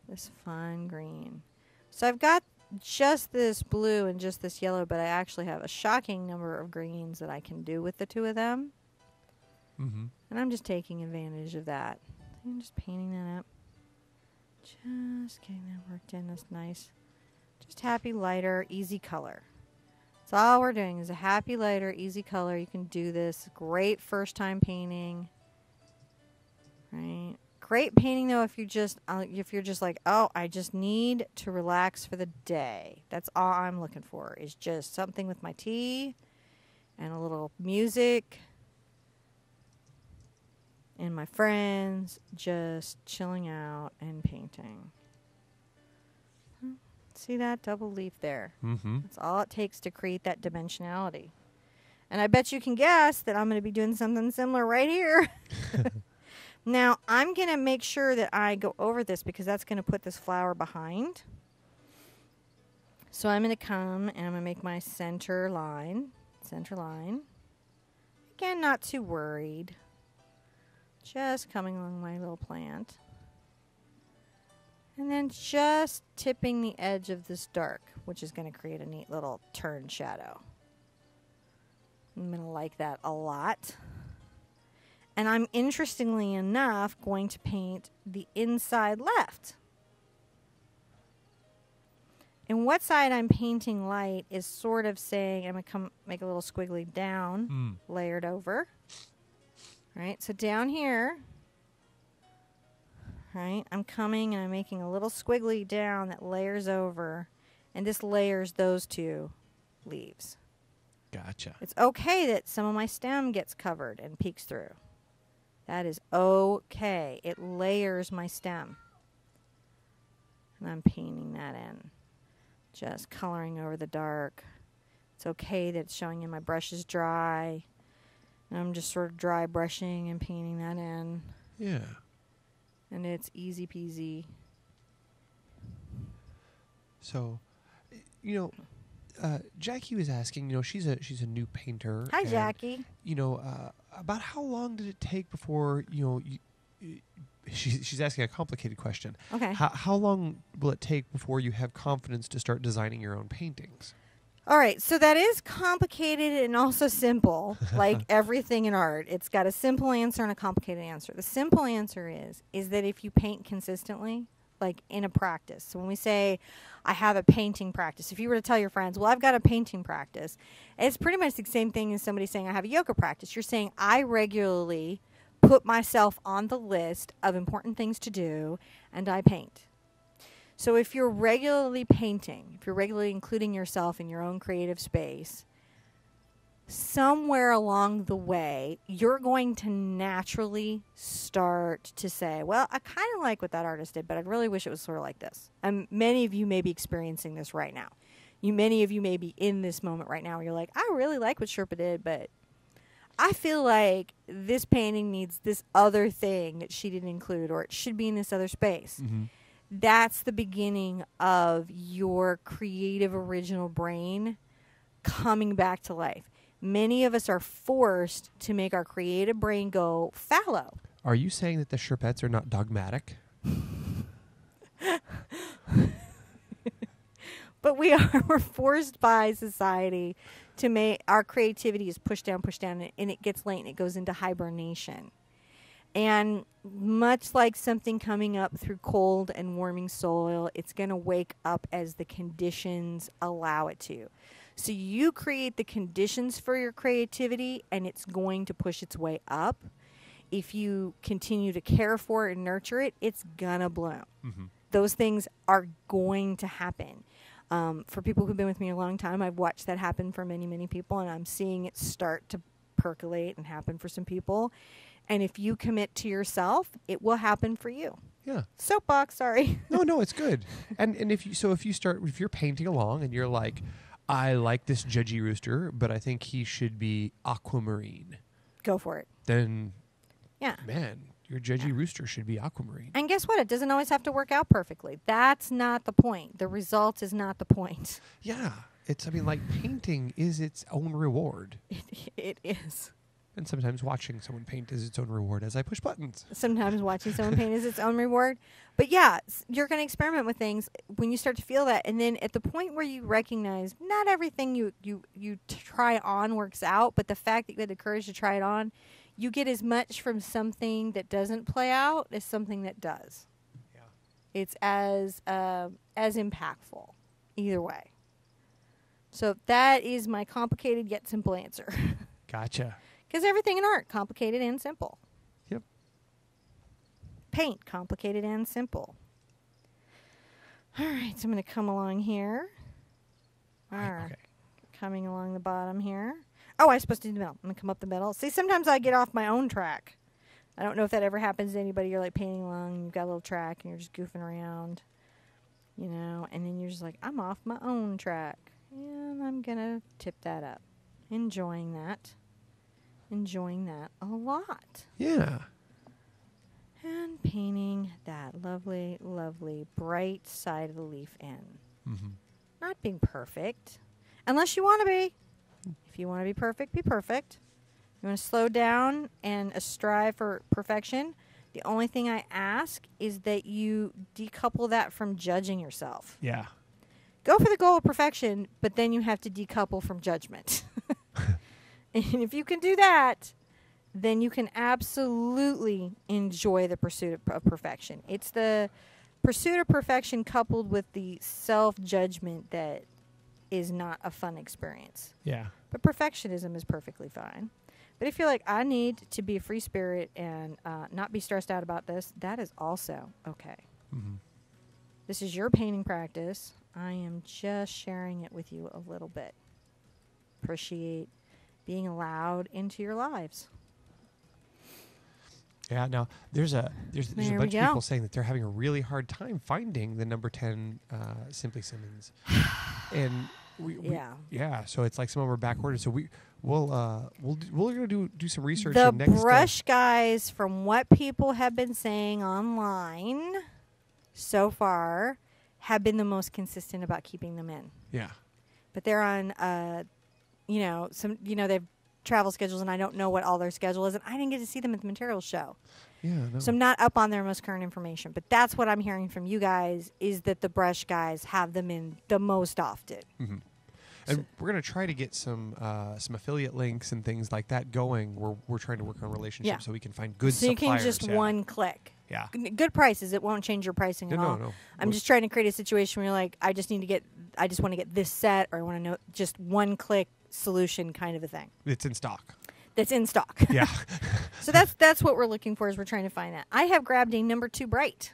This fun green. So I've got just this blue and just this yellow, but I actually have a shocking number of greens that I can do with the two of them. Mm-hmm. And I'm just taking advantage of that. I'm just painting that up. Just getting that worked in. That's nice. Just happy, lighter, easy color. That's all we're doing is a happy, lighter, easy color. You can do this. Great first time painting. Right? Great painting though if you just uh, if you're just like, oh, I just need to relax for the day. That's all I'm looking for is just something with my tea and a little music and my friends just chilling out and painting. See that double leaf there? Mm-hmm. That's all it takes to create that dimensionality. And I bet you can guess that I'm going to be doing something similar right here. Now, I'm going to make sure that I go over this because that's going to put this flower behind. So I'm going to come and I'm going to make my center line. Center line. Again, not too worried. Just coming along my little plant. And then just tipping the edge of this dark, which is going to create a neat little turn shadow. I'm going to like that a lot. And I'm, interestingly enough, going to paint the inside left. And what side I'm painting light is sort of saying, I'm going to come make a little squiggly down, mm. layered over. All right, so down here, right, I'm coming and I'm making a little squiggly down that layers over. And this layers those two leaves. Gotcha. It's okay that some of my stem gets covered and peeks through. That is okay. It layers my stem. And I'm painting that in. Just coloring over the dark. It's okay that it's showing in my brush is dry. And I'm just sort of dry brushing and painting that in. Yeah. And it's easy peasy. So, you know, uh, Jackie was asking, you know, she's a she's a new painter. Hi, and, Jackie. You know, uh, about how long did it take before, you know, you, you, she, she's asking a complicated question. Okay. How, how long will it take before you have confidence to start designing your own paintings? All right. So that is complicated and also simple. Like everything in art, it's got a simple answer and a complicated answer. The simple answer is, is that if you paint consistently, like in a practice. So when we say, I have a painting practice, if you were to tell your friends, well, I've got a painting practice, it's pretty much the same thing as somebody saying, I have a yoga practice. You're saying, I regularly put myself on the list of important things to do, and I paint. So if you're regularly painting, if you're regularly including yourself in your own creative space, somewhere along the way, you're going to naturally start to say, well, I kind of like what that artist did, but I really wish it was sort of like this. And many of you may be experiencing this right now. You, many of you may be in this moment right now where you're like, I really like what Sherpa did, but I feel like this painting needs this other thing that she didn't include, or it should be in this other space. Mm-hmm. That's the beginning of your creative original brain coming back to life. Many of us are forced to make our creative brain go fallow. Are you saying that the Sherpettes are not dogmatic? But we are. We're forced by society to make our creativity is pushed down, pushed down, and it gets late and it goes into hibernation. And much like something coming up through cold and warming soil, it's going to wake up as the conditions allow it to. So you create the conditions for your creativity, and it's going to push its way up. If you continue to care for it and nurture it, it's going to bloom. Mm-hmm. Those things are going to happen. Um, for people who've been with me a long time, I've watched that happen for many, many people, and I'm seeing it start to percolate and happen for some people. And if you commit to yourself, it will happen for you. Yeah. Soapbox, sorry. No, no, it's good. And and if you so if you start if you're painting along and you're like, I like this judgy rooster, but I think he should be aquamarine. Go for it. Then yeah. Man, your judgy yeah. rooster should be aquamarine. And guess what? It doesn't always have to work out perfectly. That's not the point. The result is not the point. Yeah. It's I mean like painting is its own reward. It, it is. And sometimes watching someone paint is its own reward as I push buttons. Sometimes watching someone paint is its own reward. But yeah, you're going to experiment with things when you start to feel that. And then at the point where you recognize not everything you, you, you try on works out, but the fact that you had the courage to try it on, you get as much from something that doesn't play out as something that does. Yeah. It's as, uh, as impactful either way. So that is my complicated yet simple answer. Gotcha. Because everything in art, complicated and simple. Yep. Paint, complicated and simple. All right, so I'm going to come along here. All right. Okay. Coming along the bottom here. Oh, I was supposed to do the middle. I'm going to come up the middle. See, sometimes I get off my own track. I don't know if that ever happens to anybody. You're like painting along, and you've got a little track, and you're just goofing around, you know, and then you're just like, I'm off my own track. And I'm going to tip that up. Enjoying that. Enjoying that a lot. Yeah. And painting that lovely, lovely bright side of the leaf in. Mm-hmm. Not being perfect. Unless you want to be. If you want to be perfect, be perfect. You want to slow down and uh, strive for perfection. The only thing I ask is that you decouple that from judging yourself. Yeah. Go for the goal of perfection, but then you have to decouple from judgment. And if you can do that, then you can absolutely enjoy the pursuit of perfection. It's the pursuit of perfection coupled with the self-judgment that is not a fun experience. Yeah. But perfectionism is perfectly fine. But if you're like, I need to be a free spirit and uh, not be stressed out about this, that is also okay. Mm-hmm. This is your painting practice. I am just sharing it with you a little bit. Appreciate being allowed into your lives. Yeah, now there's a there's, there's there a bunch of people saying that they're having a really hard time finding the number ten uh, Simply Simmons, and we, we yeah yeah. So it's like some of them are back ordered. So we we'll uh, we'll do, we're gonna do do some research. The next brush time. guys, from what people have been saying online so far, have been the most consistent about keeping them in. Yeah, but they're on. Uh, You know, some you know, they have travel schedules, and I don't know what all their schedule is, and I didn't get to see them at the materials show. Yeah, no. So I'm not up on their most current information, but that's what I'm hearing from you guys is that the brush guys have them in the most often. Mm-hmm. And so we're gonna try to get some uh, some affiliate links and things like that going. We're we're trying to work on relationships yeah. so we can find good. So suppliers. you can just yeah. one click. Yeah. Good prices. It won't change your pricing no, at all. No, no. I'm we're just trying to create a situation where you're like, I just need to get, I just want to get this set, or I want to know just one click. Solution kind of a thing. It's in stock. That's in stock. Yeah. So that's that's what we're looking for is we're trying to find that. I have grabbed a number two bright.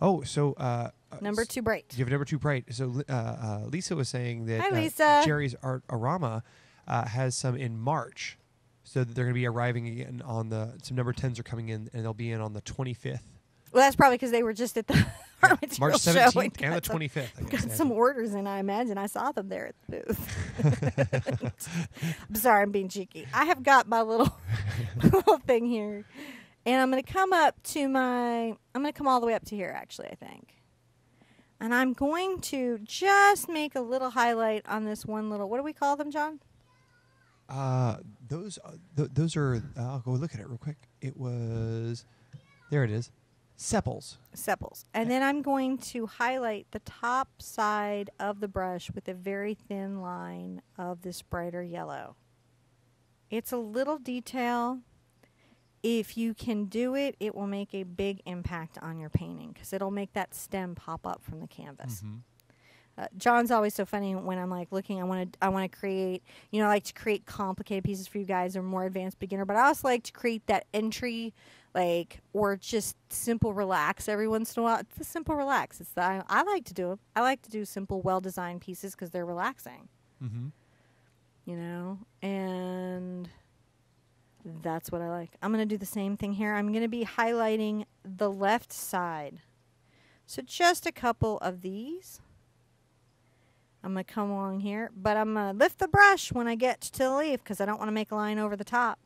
Oh, so uh, number two bright. You have number two bright. So uh, uh, Lisa was saying that Hi, Lisa. Uh, Jerry's Art Arama uh, has some in March, so that they're going to be arriving again on the some number tens are coming in, and they'll be in on the twenty-fifth. Well, that's probably because they were just at the yeah. March seventeenth show and, and the twenty-fifth. I got some orders, and I imagine I saw them there at the booth. I'm sorry, I'm being cheeky. I have got my little, my little thing here, and I'm going to come up to my. I'm going to come all the way up to here, actually, I think, and I'm going to just make a little highlight on this one little. What do we call them, John? Uh, those, uh, th those are. Uh, I'll go look at it real quick. It was, there it is. Sepals. Sepals. And yeah. then I'm going to highlight the top side of the brush with a very thin line of this brighter yellow. It's a little detail. If you can do it, it will make a big impact on your painting because it'll make that stem pop up from the canvas. Mm-hmm. Uh, John's always so funny when I'm like looking, I want to I want to create, you know, I like to create complicated pieces for you guys or more advanced beginner, but I also like to create that entry like, or just simple relax every once in a while. It's the simple relax. It's the, I, I like to do it. I like to do simple, well-designed pieces because they're relaxing. Mm-hmm. You know, and that's what I like. I'm going to do the same thing here. I'm going to be highlighting the left side. So just a couple of these. I'm going to come along here, but I'm going to lift the brush when I get to the leaf because I don't want to make a line over the top.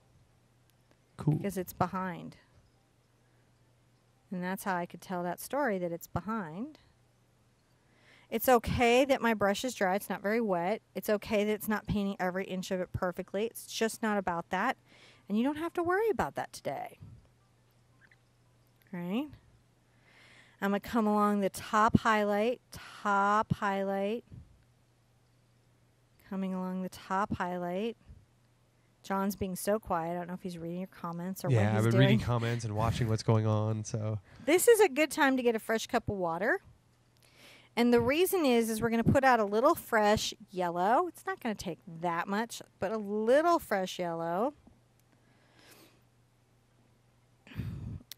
Cool. Because it's behind. And that's how I could tell that story, that it's behind. It's okay that my brush is dry. It's not very wet. It's okay that it's not painting every inch of it perfectly. It's just not about that. And you don't have to worry about that today. Right? I'm going to come along the top highlight, top highlight. Coming along the top highlight. John's being so quiet. I don't know if he's reading your comments or yeah, what he's doing. Yeah, I've been doing. reading comments and watching what's going on. So this is a good time to get a fresh cup of water. And the reason is, is we're going to put out a little fresh yellow. It's not going to take that much, but a little fresh yellow.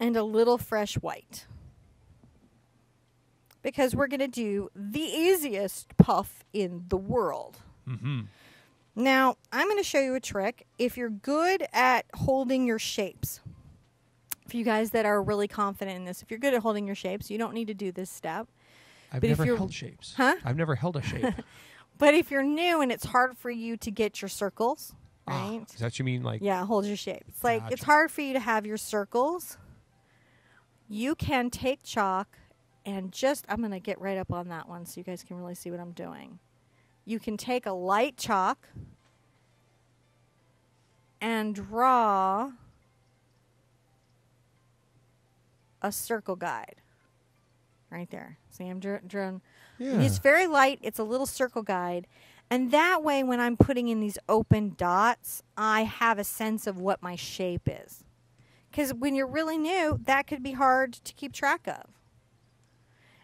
And a little fresh white. Because we're going to do the easiest puff in the world. Mm-hmm. Now, I'm going to show you a trick. If you're good at holding your shapes, for you guys that are really confident in this, if you're good at holding your shapes, you don't need to do this step. I've but never held shapes. Huh? I've never held a shape. But if you're new and it's hard for you to get your circles, right? Ah, is that what you mean? Like, yeah, hold your shape. It's like, gotcha. It's hard for you to have your circles. You can take chalk and just, I'm going to get right up on that one so you guys can really see what I'm doing. You can take a light chalk and draw a circle guide. Right there. See, I'm dr drawn. Yeah. It's very light. It's a little circle guide. And that way, when I'm putting in these open dots, I have a sense of what my shape is. Because when you're really new, that could be hard to keep track of.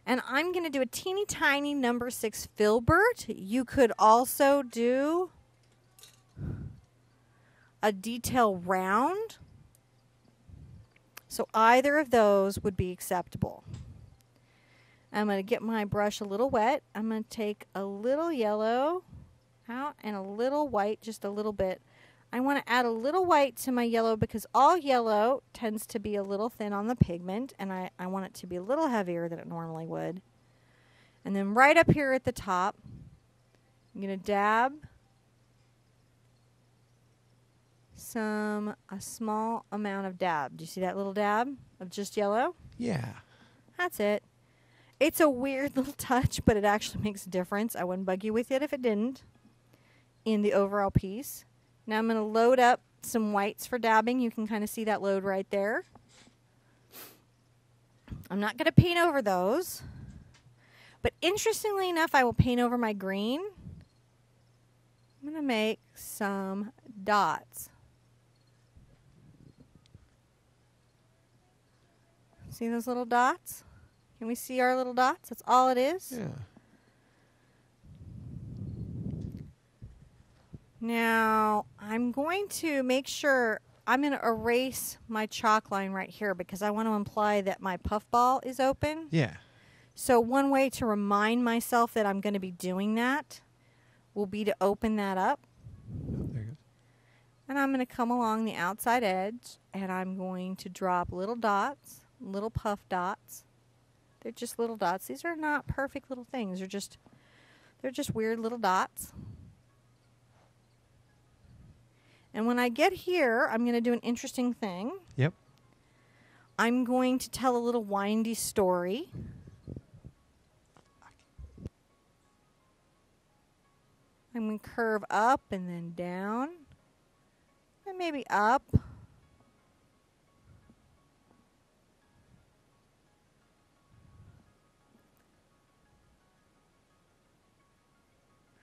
And I'm going to do a teeny tiny number six filbert. You could also do a detail round. So either of those would be acceptable. I'm going to get my brush a little wet. I'm going to take a little yellow out and a little white, just a little bit. I want to add a little white to my yellow because all yellow tends to be a little thin on the pigment, and I, I want it to be a little heavier than it normally would. And then right up here at the top, I'm going to dab some, a small amount of dab. Do you see that little dab of just yellow? Yeah. That's it. It's a weird little touch, but it actually makes a difference. I wouldn't bug you with it if it didn't in the overall piece. Now I'm going to load up some whites for dabbing. You can kind of see that load right there. I'm not going to paint over those. But interestingly enough, I will paint over my green. I'm going to make some dots. See those little dots? Can we see our little dots? That's all it is. Yeah. Now, I'm going to make sure I'm going to erase my chalk line right here because I want to imply that my puffball is open. Yeah. So one way to remind myself that I'm going to be doing that will be to open that up. Oh, there you go. And I'm going to come along the outside edge, and I'm going to drop little dots, little puff dots. They're just little dots. These are not perfect little things. They're just, they're just weird little dots. And when I get here, I'm going to do an interesting thing. Yep. I'm going to tell a little windy story. I'm going to curve up and then down. And maybe up.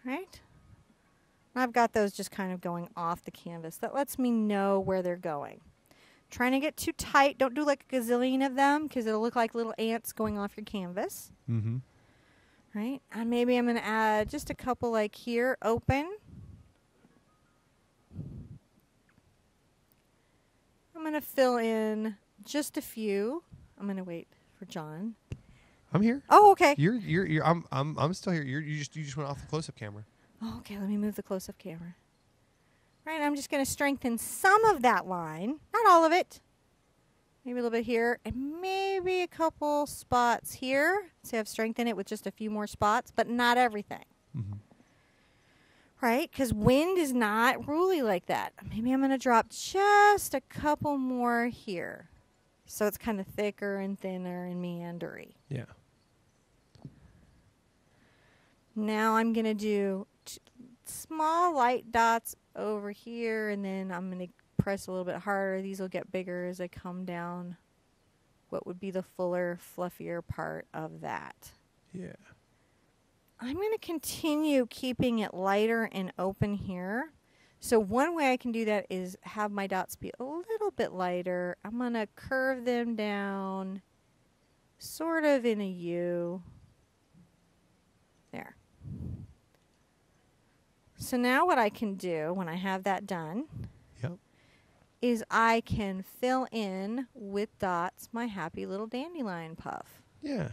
Right? I've got those just kind of going off the canvas. That lets me know where they're going. Trying to get too tight. Don't do like a gazillion of them because it'll look like little ants going off your canvas. Mm-hmm. Right? And maybe I'm going to add just a couple like here, open. I'm going to fill in just a few. I'm gonna wait for John. I'm here. Oh, okay. You're you're, you're I'm I'm I'm still here. You're, you just you just went off the close-up camera. Oh, okay. Let me move the close-up camera. Right. I'm just gonna strengthen some of that line, not all of it. Maybe a little bit here, and maybe a couple spots here. So I've strengthened it with just a few more spots, but not everything. Mm-hmm. Right? Because wind is not ruly like that. Maybe I'm going to drop just a couple more here. So it's kind of thicker and thinner and meandery. Yeah. Now I'm going to do t small light dots over here, and then I'm going to press a little bit harder. These will get bigger as I come down what would be the fuller, fluffier part of that. Yeah. I'm going to continue keeping it lighter and open here. So one way I can do that is have my dots be a little bit lighter. I'm going to curve them down sort of in a U. There. So now what I can do when I have that done, yep, is I can fill in with dots my happy little dandelion puff. Yeah.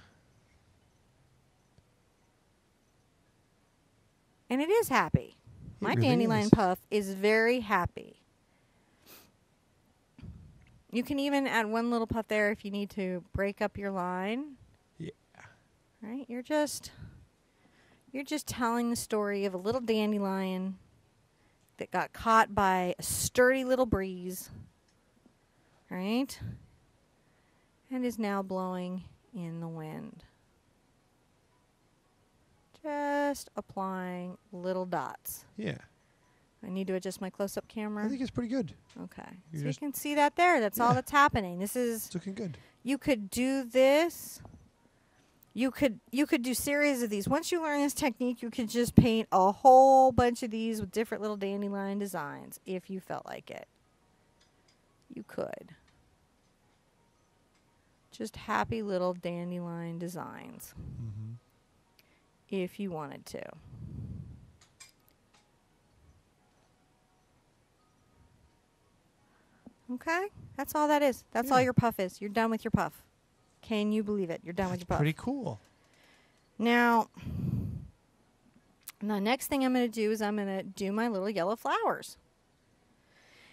And it is happy. It My really dandelion is. puff is very happy. You can even add one little puff there if you need to break up your line. Yeah. Right? You're just you're just telling the story of a little dandelion that got caught by a sturdy little breeze. Right? And is now blowing in the wind. Just applying little dots. Yeah. I need to adjust my close-up camera. I think it's pretty good. Okay. You're so you can see that there. That's yeah. all that's happening. This is... It's looking good. You could do this. You could, you could do series of these. Once you learn this technique, you could just paint a whole bunch of these with different little dandelion designs if you felt like it. You could. Just happy little dandelion designs. Mm-hmm. If you wanted to. Okay, that's all that is. That's yeah. all your puff is. You're done with your puff. Can you believe it? You're done that's with your puff. Pretty cool. Now, the next thing I'm going to do is I'm going to do my little yellow flowers.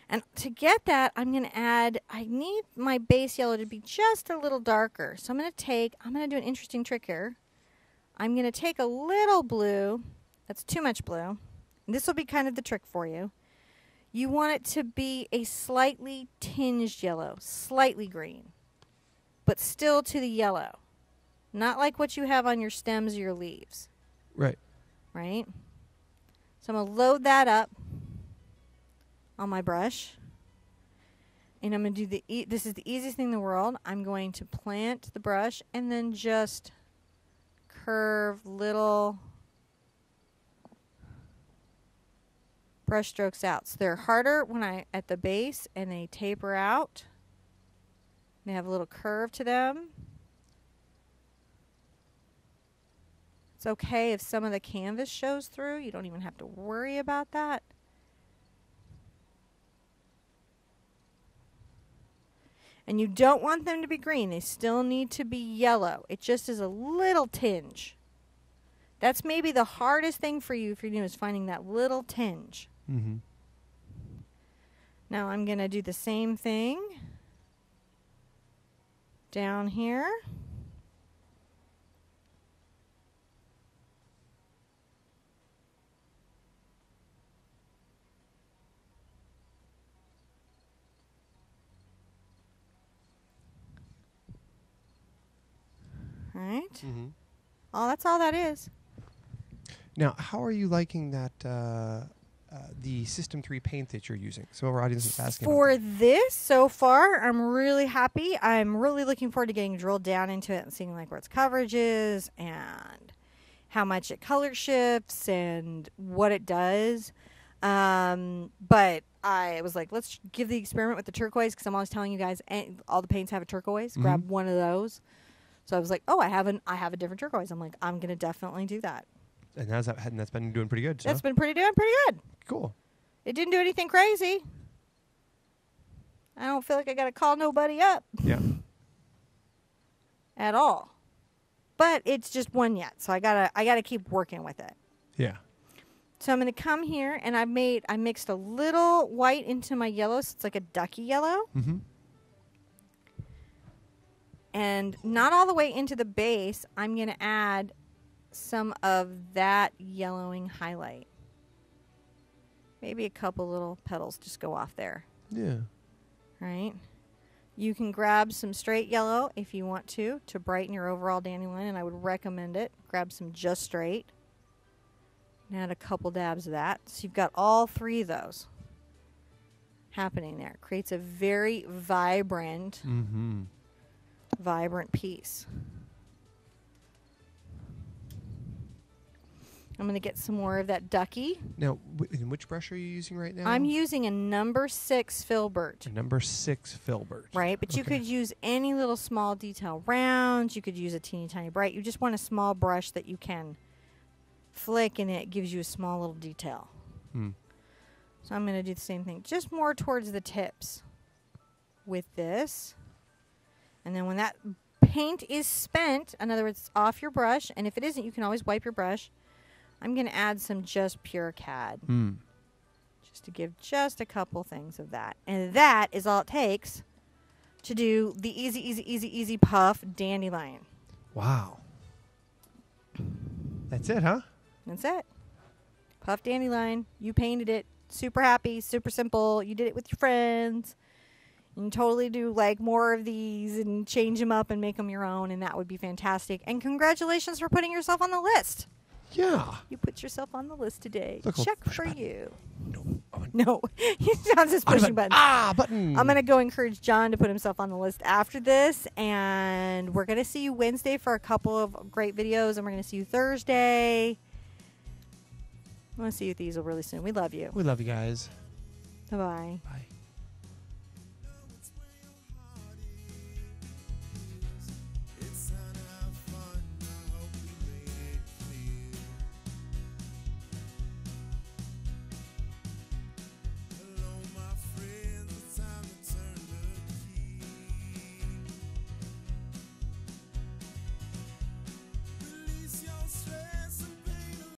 And to get that, I'm going to add, I need my base yellow to be just a little darker. So I'm going to take, I'm going to do an interesting trick here. I'm going to take a little blue. That's too much blue. And this will be kind of the trick for you. You want it to be a slightly tinged yellow, slightly green, but still to the yellow. Not like what you have on your stems or your leaves. Right. Right? So I'm going to load that up on my brush. And I'm going to do the, e this is the easiest thing in the world. I'm going to plant the brush and then just curve little brush strokes out. So they're harder when I at the base and they taper out. They have a little curve to them. It's okay if some of the canvas shows through. You don't even have to worry about that. And you don't want them to be green. They still need to be yellow. It just is a little tinge. That's maybe the hardest thing for you if you're new is finding that little tinge. Mm-hmm. Now I'm going to do the same thing down here. Right. Mm-hmm. Oh, that's all that is. Now, how are you liking that uh, uh, the System three paint that you're using? So our audience is asking. For this, so far, I'm really happy. I'm really looking forward to getting drilled down into it and seeing like where its coverage is and how much it color shifts and what it does. Um, but I was like, let's give the experiment with the turquoise because I'm always telling you guys all the paints have a turquoise. Mm-hmm. Grab one of those. So I was like, oh, I have, an, I have a different turquoise. I'm like, I'm going to definitely do that. And, how's that, and that's been doing pretty good. So. That's been pretty doing pretty good. Cool. It didn't do anything crazy. I don't feel like I got to call nobody up. Yeah. At all. But it's just one yet, so I gotta I gotta keep working with it. Yeah. So I'm gonna come here, and I made I mixed a little white into my yellow, so it's like a ducky yellow. Mm-hmm. And not all the way into the base, I'm gonna add some of that yellowing highlight. Maybe a couple little petals just go off there. Yeah. Right. You can grab some straight yellow if you want to, to brighten your overall dandelion, and I would recommend it. Grab some just straight. And add a couple dabs of that. So you've got all three of those happening there. It creates a very vibrant, mm-hmm. vibrant piece. I'm going to get some more of that ducky. Now, wh which brush are you using right now? I'm using a number six filbert. A number six filbert. Right, but okay. You could use any little small detail rounds. You could use a teeny tiny bright. You just want a small brush that you can flick, and it gives you a small little detail. Hmm. So I'm going to do the same thing, just more towards the tips with this. And then when that paint is spent, in other words, it's off your brush, and if it isn't, you can always wipe your brush. I'm going to add some just pure cad, mm. just to give just a couple things of that. And that is all it takes to do the easy, easy, easy, easy puff dandelion. Wow. That's it, huh? That's it. Puff dandelion. You painted it. Super happy. Super simple. You did it with your friends. You can totally do like more of these and change them up and make them your own, and that would be fantastic. And congratulations for putting yourself on the list. Yeah. You put yourself on the list today. Look, Check for button. you. No. I'm no. John's just pushing button. Ah, button. I'm going to go encourage John to put himself on the list after this. And we're going to see you Wednesday for a couple of great videos. And we're going to see you Thursday. I want to see you at these really soon. We love you. We love you guys. Bye-bye. Bye. -bye. Bye.